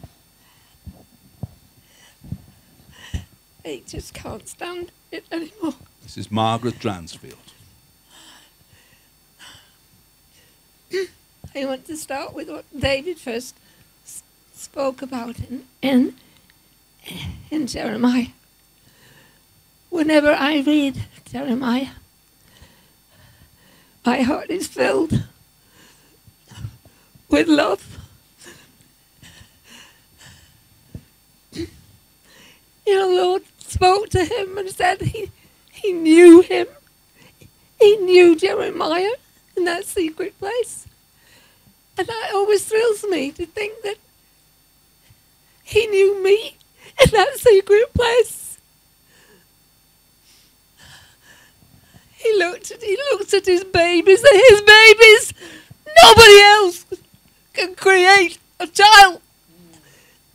I just can't stand it anymore. This is Margaret Dransfield. I want to start with what David first s spoke about in, in, in Jeremiah. Whenever I read Jeremiah, my heart is filled with love. You know, the Lord spoke to him and said he, he knew him. He knew Jeremiah in that secret place. And that always thrills me to think that he knew me in that secret place. He looked at, he looked at his babies, and his babies, nobody else can create a child.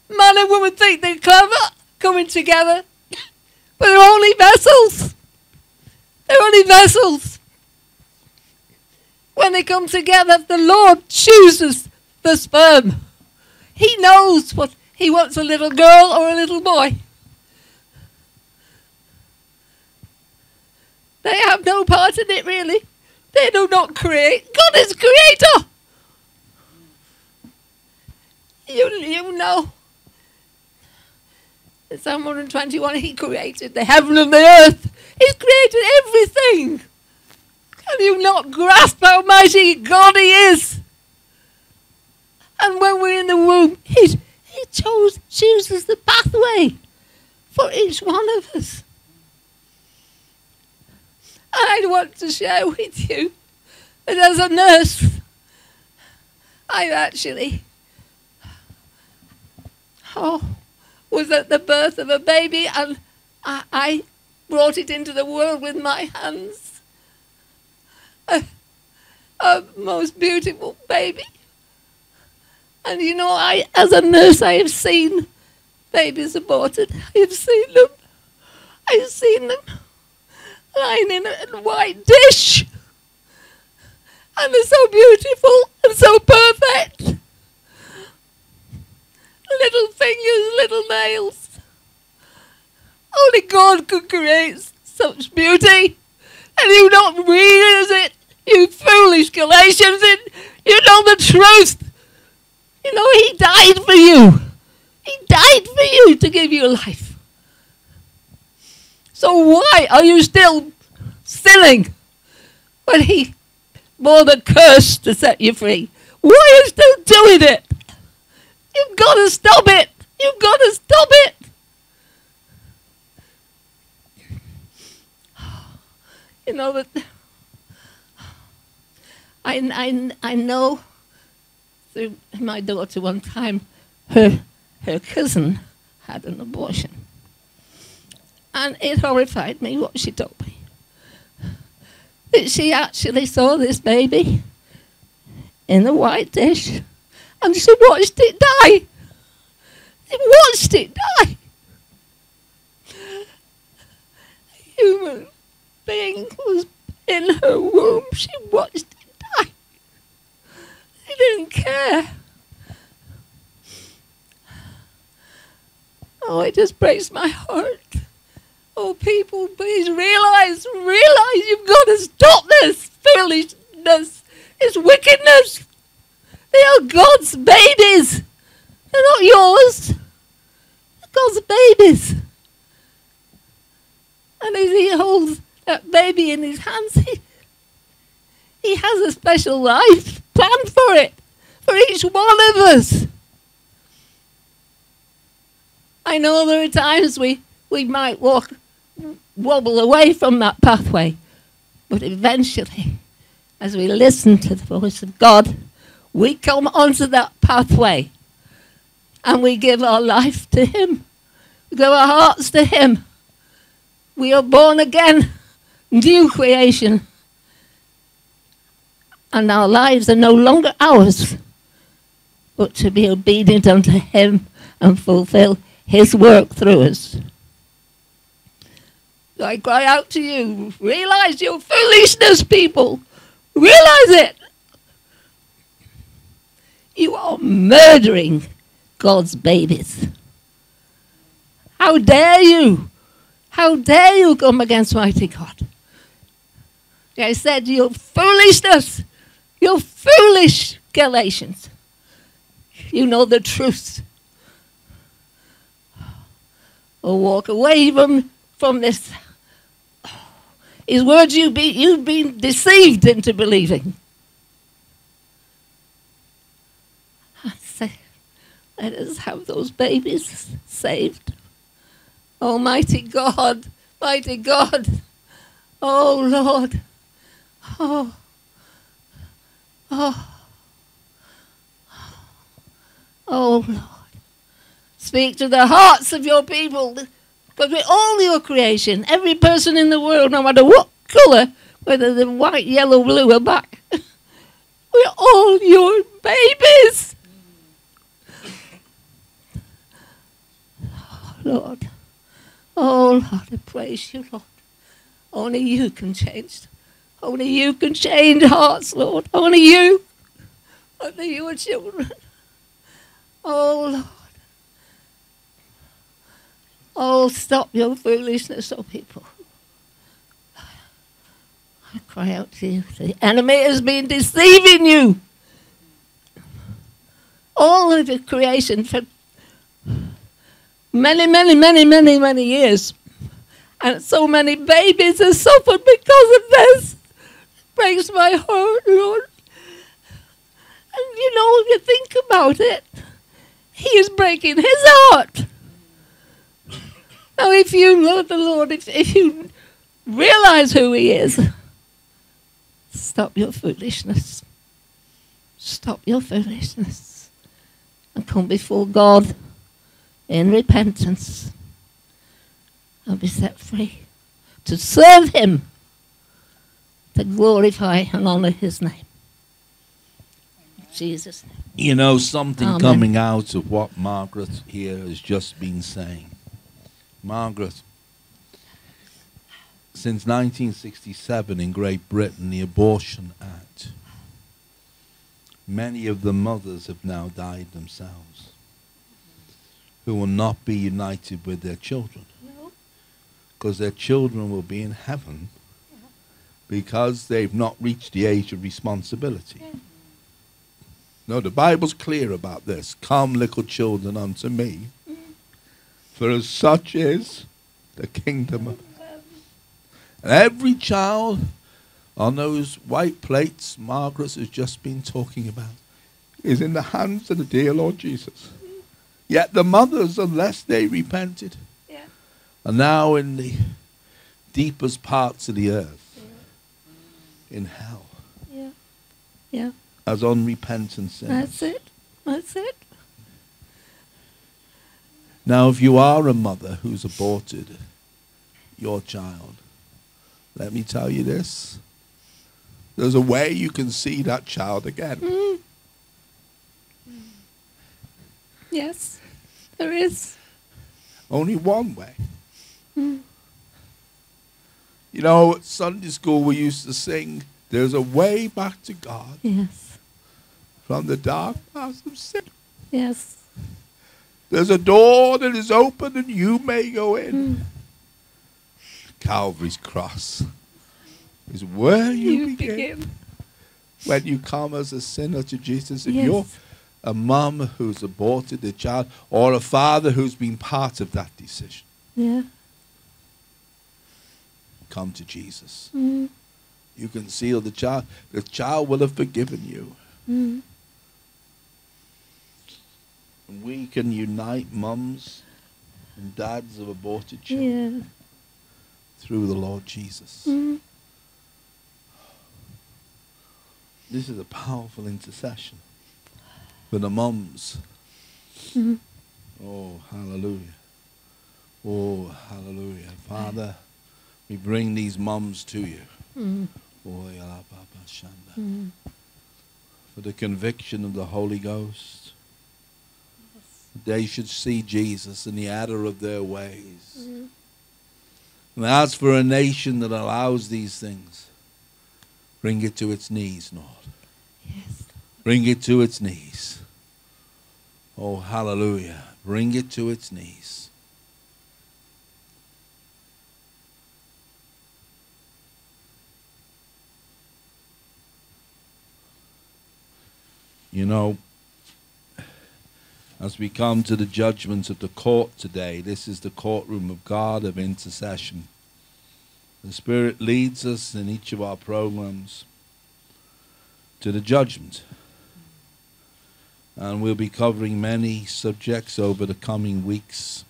Man and woman think they're clever, coming together, but they're only vessels. They're only vessels. When they come together, the Lord chooses the sperm. He knows what he wants, a little girl or a little boy. They have no part in it, really. They do not create. God is creator. You, you know. In Psalm one twenty-one, he created the heaven and the earth. He's created everything. Can you not grasp how mighty God he is? And when we're in the womb, he, he chose, chooses the pathway for each one of us. I want to share with you that as a nurse, I actually oh, was at the birth of a baby, and I, I brought it into the world with my hands. A, a most beautiful baby. And you know, I, as a nurse, I have seen babies aborted. I have seen them. I have seen them lying in a, a white dish. And they're so beautiful and so perfect. Little fingers, little nails. Only God could create such beauty. And you not realize it. You foolish Galatians, it, you know the truth. You know, he died for you. He died for you to give you life. So why are you still sinning when he bore the curse to set you free? Why are you still doing it? You've got to stop it. You've got to stop it. You know, but I, I, I know through my daughter one time, her, her cousin had an abortion. And it horrified me what she told me. That she actually saw this baby in a white dish and she watched it die. She watched it die. A human being was in her womb. She watched it die. She didn't care. Oh, it just breaks my heart. Oh, people, please realize, realize you've got to stop this foolishness, this wickedness. They are God's babies. They're not yours. They're God's babies. And as he holds that baby in his hands, he, he has a special life planned for it, for each one of us. I know there are times we, we might walk, wobble away from that pathway, but eventually, as we listen to the voice of God, we come onto that pathway and we give our life to him. We give our hearts to him. We are born again, new creation. And our lives are no longer ours, but to be obedient unto him and fulfill his work through us. So I cry out to you, realize your foolishness, people. Realize it. You are murdering God's babies. How dare you? How dare you come against mighty God? Like I said, your foolishness, your foolish Galatians. You know the truth. Or walk away from, from this. His words you be, you've been deceived into believing. I say, let us have those babies saved. Almighty God, mighty God, oh Lord, oh, oh, oh Lord, speak to the hearts of your people. Because we're all your creation, every person in the world, no matter what colour, whether they're white, yellow, blue or black, we're all your babies. Oh, Lord. Oh, Lord, I praise you, Lord. Only you can change. Only you can change hearts, Lord. Only you. Only you are children. Oh, Lord. Oh, stop your foolishness, oh people. I cry out to you. The enemy has been deceiving you. All of the creation for many, many, many, many, many years. And so many babies have suffered because of this. It breaks my heart, Lord. And you know, if you think about it, he is breaking his heart. Now, if you love the Lord, if, if you realize who he is, stop your foolishness. Stop your foolishness. And come before God in repentance and be set free to serve him, to glorify and honor his name. Jesus' name. You know, something Amen. Coming out of what Margaret here has just been saying. Margaret, since nineteen sixty-seven in Great Britain, the Abortion Act, many of the mothers have now died themselves who will not be united with their children because their children will be in heaven because they've not reached the age of responsibility. Yeah. No, the Bible's clear about this. Come, little children, unto me, mm. for as such is the kingdom of heaven. And every child on those white plates Margaret has just been talking about is in the hands of the dear Lord Jesus. Mm. Yet the mothers, unless they repented, yeah. are now in the deepest parts of the earth, yeah. in hell. Yeah, yeah. As unrepentant sinners. That's it. That's it. Now, if you are a mother who's aborted your child, let me tell you this. There's a way you can see that child again. Mm. Yes, there is. Only one way. Mm. You know, at Sunday school we used to sing, there's a way back to God. Yes. From the dark past of sin. Yes. There's a door that is open and you may go in. Mm. Calvary's cross is where you, you begin. begin. When you come as a sinner to Jesus, if yes. you're a mum who's aborted a child or a father who's been part of that decision, yeah. come to Jesus. Mm. You can seal the child. The child will have forgiven you. Mm. And we can unite mums and dads of aborted children yeah. through the Lord Jesus. Mm. This is a powerful intercession for the mums. Mm. Oh, hallelujah. Oh, hallelujah. Father, we bring these mums to you. Mm. Mm. For the conviction of the Holy Ghost. They should see Jesus in the error of their ways. Mm. And as for a nation that allows these things, bring it to its knees, Lord. Yes. Bring it to its knees. Oh, hallelujah. Bring it to its knees. You know, as we come to the judgment of the court today, this is the courtroom of God of intercession. The Spirit leads us in each of our programs to the judgment. And we'll be covering many subjects over the coming weeks.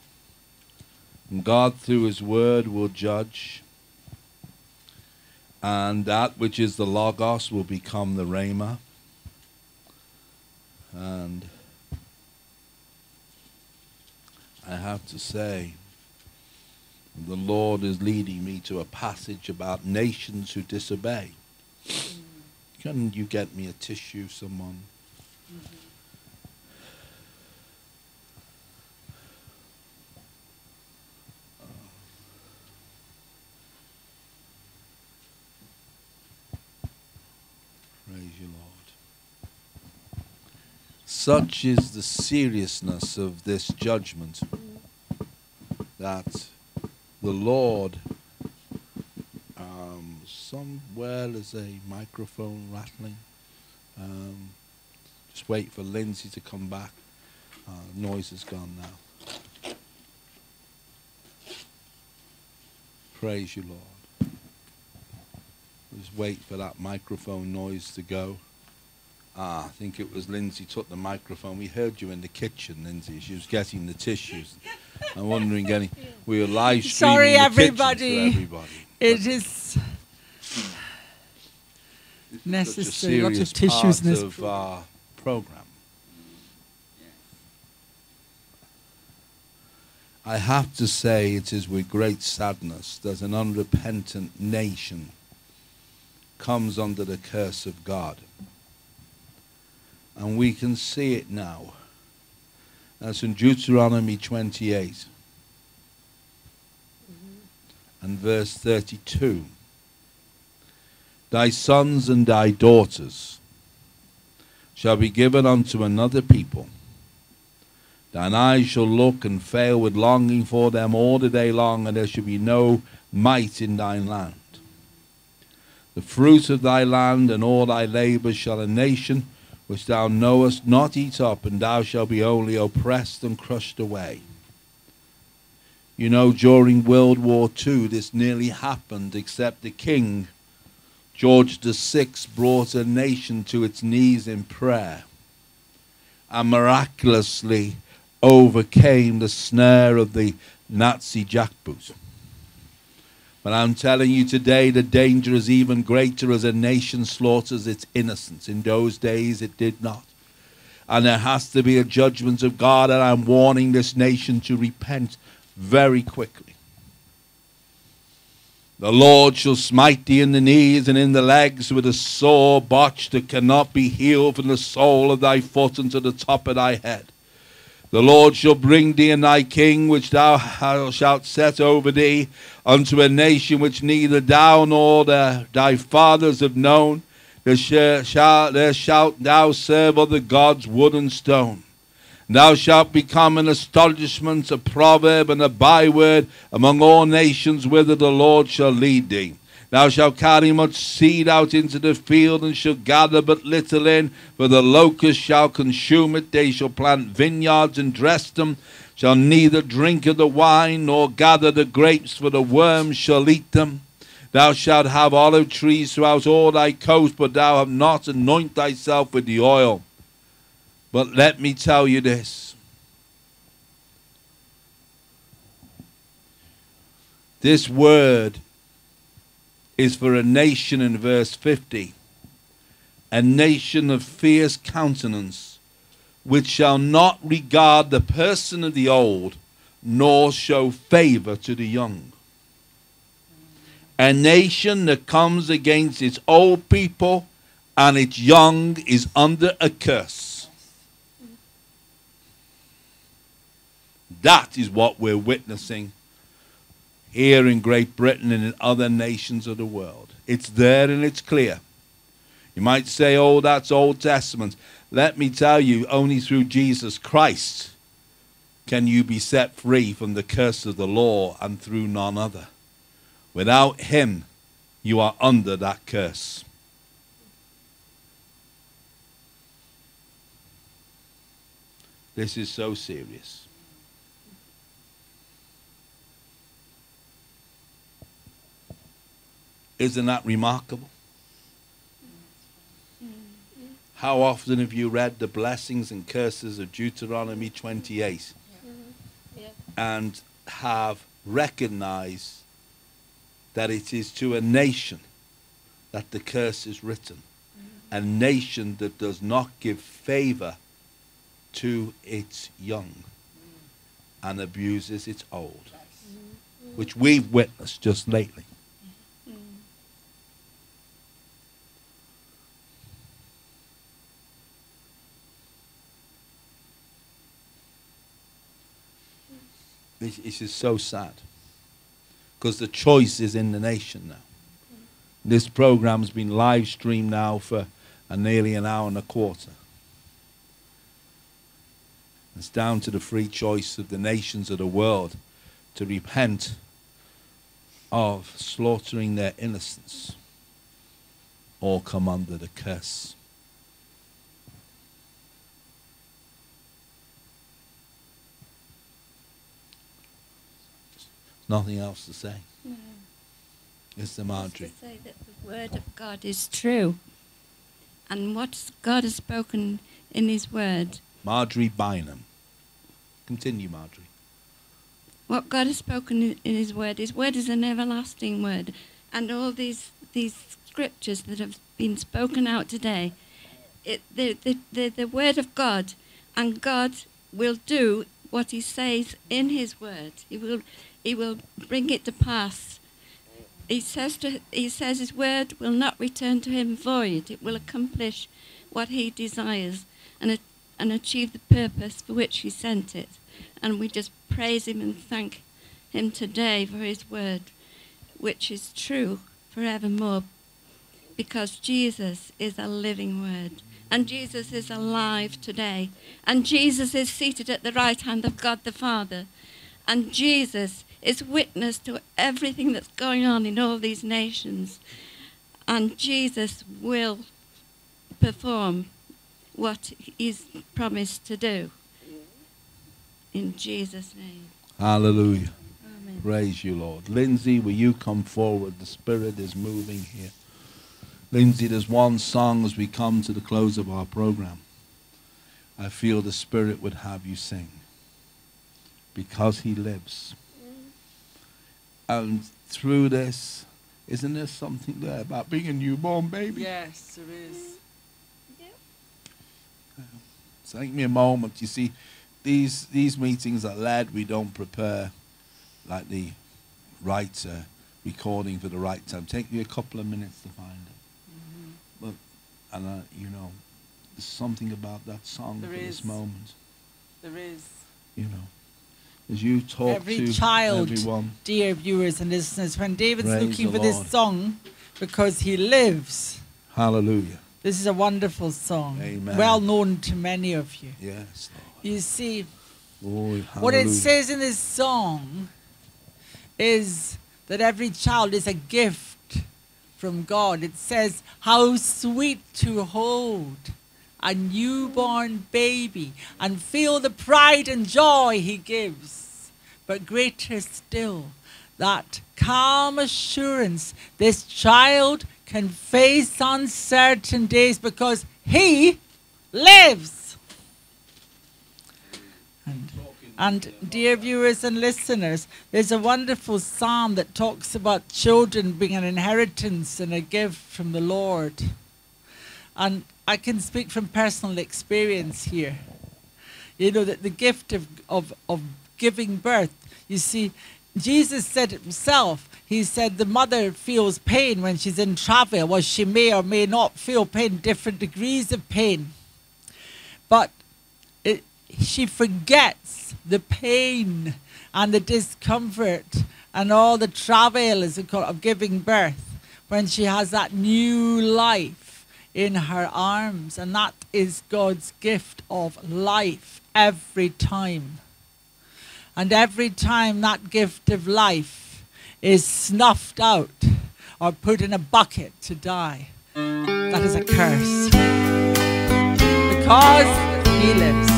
And God, through His Word, will judge. And that which is the Logos will become the Rhema. And I have to say, the Lord is leading me to a passage about nations who disobey. Mm. Can you get me a tissue, someone? Mm-hmm. Oh. Praise you, Lord. Such is the seriousness of this judgment, that the Lord, um, somewhere there's a microphone rattling. Um, just wait for Lindsay to come back. Uh, noise is gone now. Praise you, Lord. Just wait for that microphone noise to go. Ah, I think it was Lindsay took the microphone. We heard you in the kitchen, Lindsay. She was getting the tissues. I'm wondering, any, we were live streaming. Sorry, the everybody. To everybody. It is necessary. A lot of tissues in this of our program. I have to say, it is with great sadness that an unrepentant nation comes under the curse of God. And we can see it now. That's in Deuteronomy twenty-eight mm-hmm. and verse thirty-two. Thy sons and thy daughters shall be given unto another people. Thine eyes shall look and fail with longing for them all the day long, and there shall be no might in thine land. the fruit of thy land and all thy labours shall a nation which thou knowest not eat up, and thou shalt be only oppressed and crushed away. You know, during World War Two, this nearly happened, except the king, George the Sixth, brought a nation to its knees in prayer and miraculously overcame the snare of the Nazi jackboots. But I'm telling you today, the danger is even greater as a nation slaughters its innocents. In those days, it did not. And there has to be a judgment of God, and I'm warning this nation to repent very quickly. The Lord shall smite thee in the knees and in the legs with a sore botch that cannot be healed, from the sole of thy foot unto the top of thy head. The Lord shall bring thee and thy king, which thou shalt set over thee, unto a nation which neither thou nor the, thy fathers have known. There, shall, shall, there shalt thou serve other gods, wood and stone. Thou shalt become an astonishment, a proverb, and a byword among all nations, whither the Lord shall lead thee. Thou shalt carry much seed out into the field, and shall gather but little in, for the locust shall consume it. They shall plant vineyards and dress them, shall neither drink of the wine, nor gather the grapes, for the worms shall eat them. Thou shalt have olive trees throughout all thy coast, but thou have not anointed thyself with the oil. But let me tell you this. This word is for a nation in verse fifty, a nation of fierce countenance, which shall not regard the person of the old, nor show favor to the young. A nation that comes against its old people and its young is under a curse. That is what we're witnessing here in Great Britain and in other nations of the world. It's there and it's clear. You might say, oh, that's Old Testament. Let me tell you, only through Jesus Christ can you be set free from the curse of the law, and through none other. Without him, you are under that curse. This is so serious. Isn't that remarkable? How often have you read the blessings and curses of Deuteronomy twenty-eight and have recognized that it is to a nation that the curse is written, a nation that does not give favor to its young and abuses its old, which we've witnessed just lately. This is so sad, because the choice is in the nation now. This program has been live streamed now for uh, nearly an hour and a quarter. It's down to the free choice of the nations of the world to repent of slaughtering their innocence or come under the curse. Nothing else to say. No. It's the Marjorie. I say that the word of God is true, and what God has spoken in His word. Marjorie Bynum. Continue, Marjorie. What God has spoken in His word, His word is an everlasting word, and all these these scriptures that have been spoken out today, it, the the the, the word of God, and God will do what He says in His word. He will. He will bring it to pass. He says, to, he says his word will not return to him void. It will accomplish what he desires and, and achieve the purpose for which he sent it. And we just praise him and thank him today for his word, which is true forevermore, because Jesus is a living word. And Jesus is alive today. And Jesus is seated at the right hand of God the Father. And Jesus is witness to everything that's going on in all these nations. And Jesus will perform what he's promised to do. In Jesus' name. Hallelujah. Amen. Praise you, Lord. Lindsay, will you come forward? The Spirit is moving here. Lindsay, there's one song as we come to the close of our program. I feel the Spirit would have you sing. Because he lives. And through this, isn't there something there about being a newborn baby? Yes, there is. Yeah. So take me a moment. You see, these these meetings are led. We don't prepare like the right uh, recording for the right time. Take you a couple of minutes to find it. Mm-hmm. But and uh, you know, there's something about that song there for is. This moment. There is. You know. As you talk every to child, everyone. Dear viewers and listeners, when David's Praise looking for Lord. This song, because he lives. Hallelujah. This is a wonderful song. Amen. Well known to many of you. Yes, Lord. You see, Lord, what it says in this song is that every child is a gift from God. It says, how sweet to hold a newborn baby and feel the pride and joy he gives, but greater still, that calm assurance this child can face uncertain days because he lives. And, and dear viewers and listeners, there's a wonderful psalm that talks about children being an inheritance and a gift from the Lord. And I can speak from personal experience here. You know, that the gift of, of, of giving birth, you see, Jesus said it himself. He said the mother feels pain when she's in travail. Well, she may or may not feel pain, different degrees of pain. But it, she forgets the pain and the discomfort and all the travail, as we call it, of giving birth when she has that new life in her arms, and that is God's gift of life every time. And every time that gift of life is snuffed out or put in a bucket to die, that is a curse. Because he lives.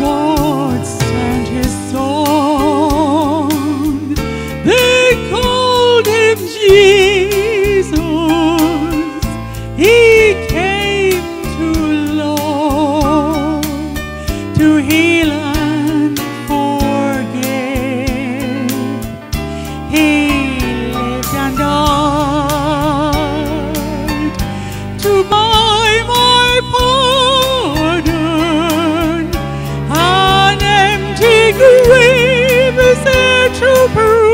God sent his son. They call Jesus, he came to love, to heal and forgive. He lived and died to buy my pardon. An empty grave is there to prove.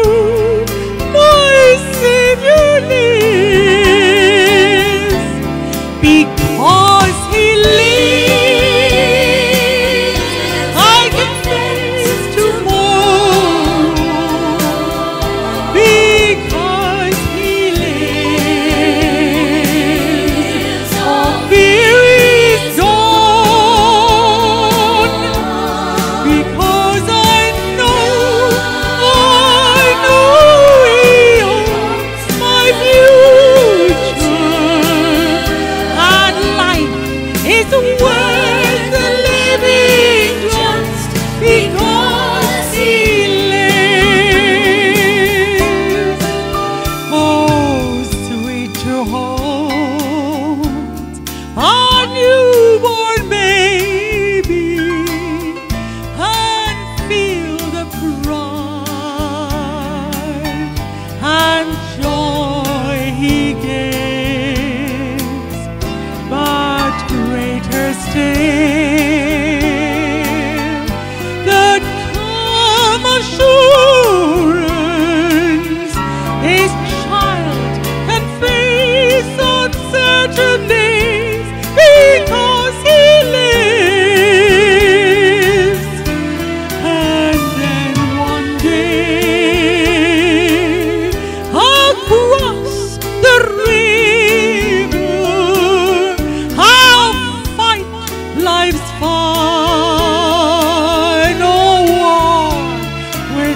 Life's fine, oh, war with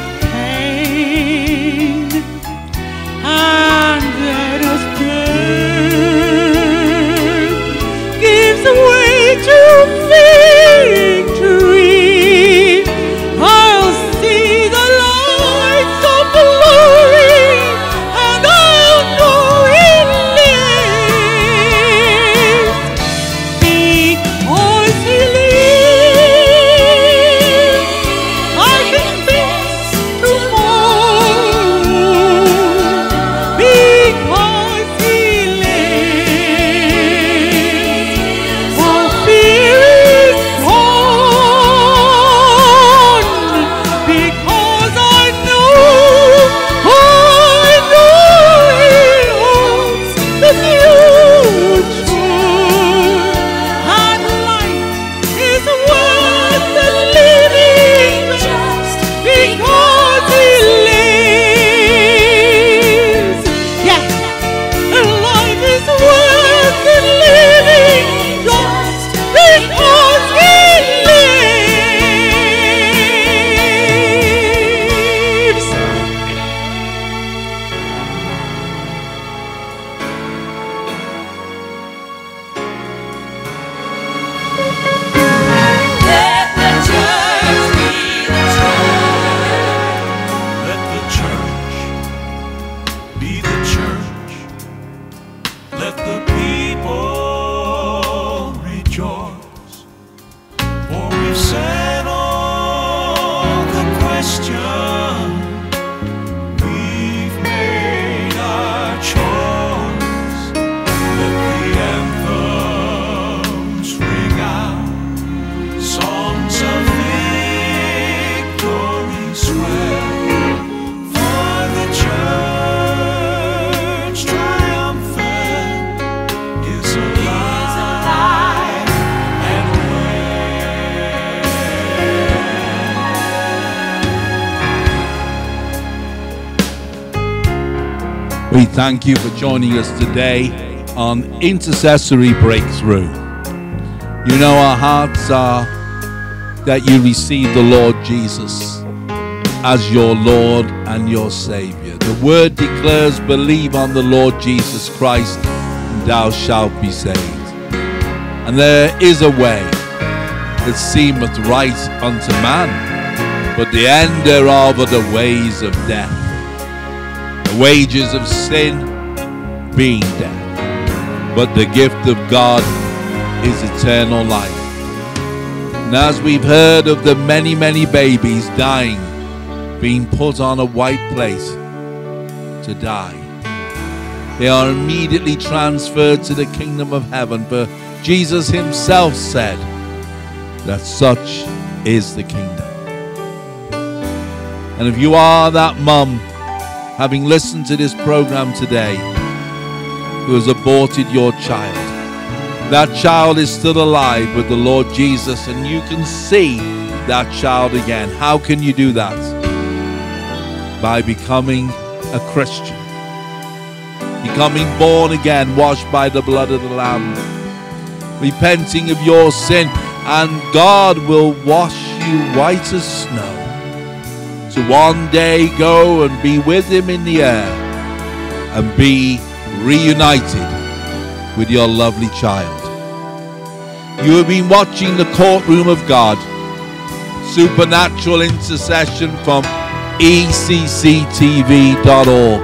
We thank you for joining us today on Intercessory Breakthrough. You know, our hearts are that you receive the Lord Jesus as your Lord and your Savior. The Word declares, believe on the Lord Jesus Christ and thou shalt be saved. And there is a way that seemeth right unto man, but the end thereof are the ways of death. The wages of sin being death, but the gift of God is eternal life. And as we've heard of the many, many babies dying, being put on a white plate to die, they are immediately transferred to the kingdom of heaven, for Jesus himself said that such is the kingdom. And if you are that mum, having listened to this program today, who has aborted your child, that child is still alive with the Lord Jesus, and you can see that child again. How can you do that? By becoming a Christian, becoming born again, washed by the blood of the Lamb, repenting of your sin, and God will wash you white as snow, to one day go and be with him in the air and be reunited with your lovely child. You have been watching the Courtroom of God, supernatural intercession from E C C T V dot org.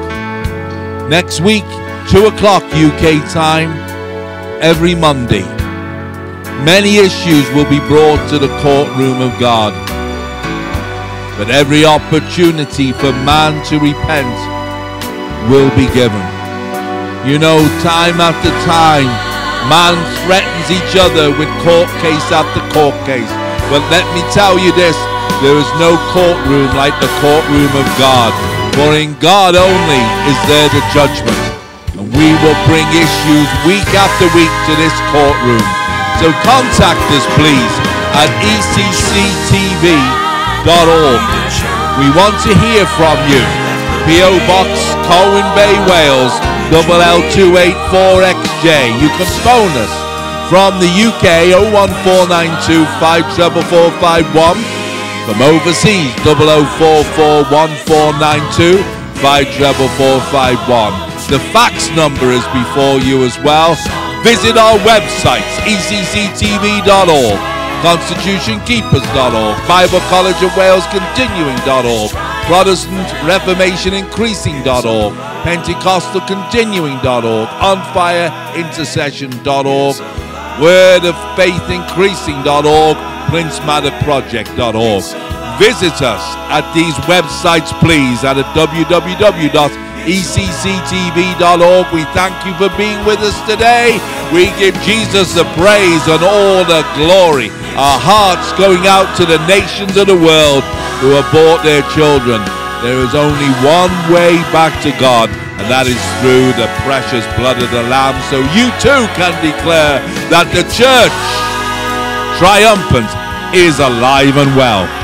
Next week, two o'clock U K time, every Monday, many issues will be brought to the Courtroom of God. But every opportunity for man to repent will be given. You know, time after time, man threatens each other with court case after court case. But let me tell you this, there is no courtroom like the courtroom of God. For in God only is there the judgment. And we will bring issues week after week to this courtroom. So contact us, please, at E C C T V dot org. We want to hear from you. P O Box, Colwyn Bay, Wales, L L two eight four X J. You can phone us from the U K, oh one four nine two, five four four four five one. From overseas, oh oh four four one four nine two, five four four four five one. The fax number is before you as well. Visit our websites, E C C T V dot org. Constitution Keepers dot org, Bible College of Wales Continuing dot org, Protestant Reformation Increasing dot org, Pentecostal Continuing dot org, On Fire Intercession dot org, Word of Faith Increasing dot org, Prince Matter Project dot org. Visit us at these websites, please, at w w w dot E C C T V dot org. We thank you for being with us today. We give Jesus the praise and all the glory. Our hearts going out to the nations of the world who abort their children. There is only one way back to God, and that is through the precious blood of the Lamb. So you too can declare that the church triumphant is alive and well.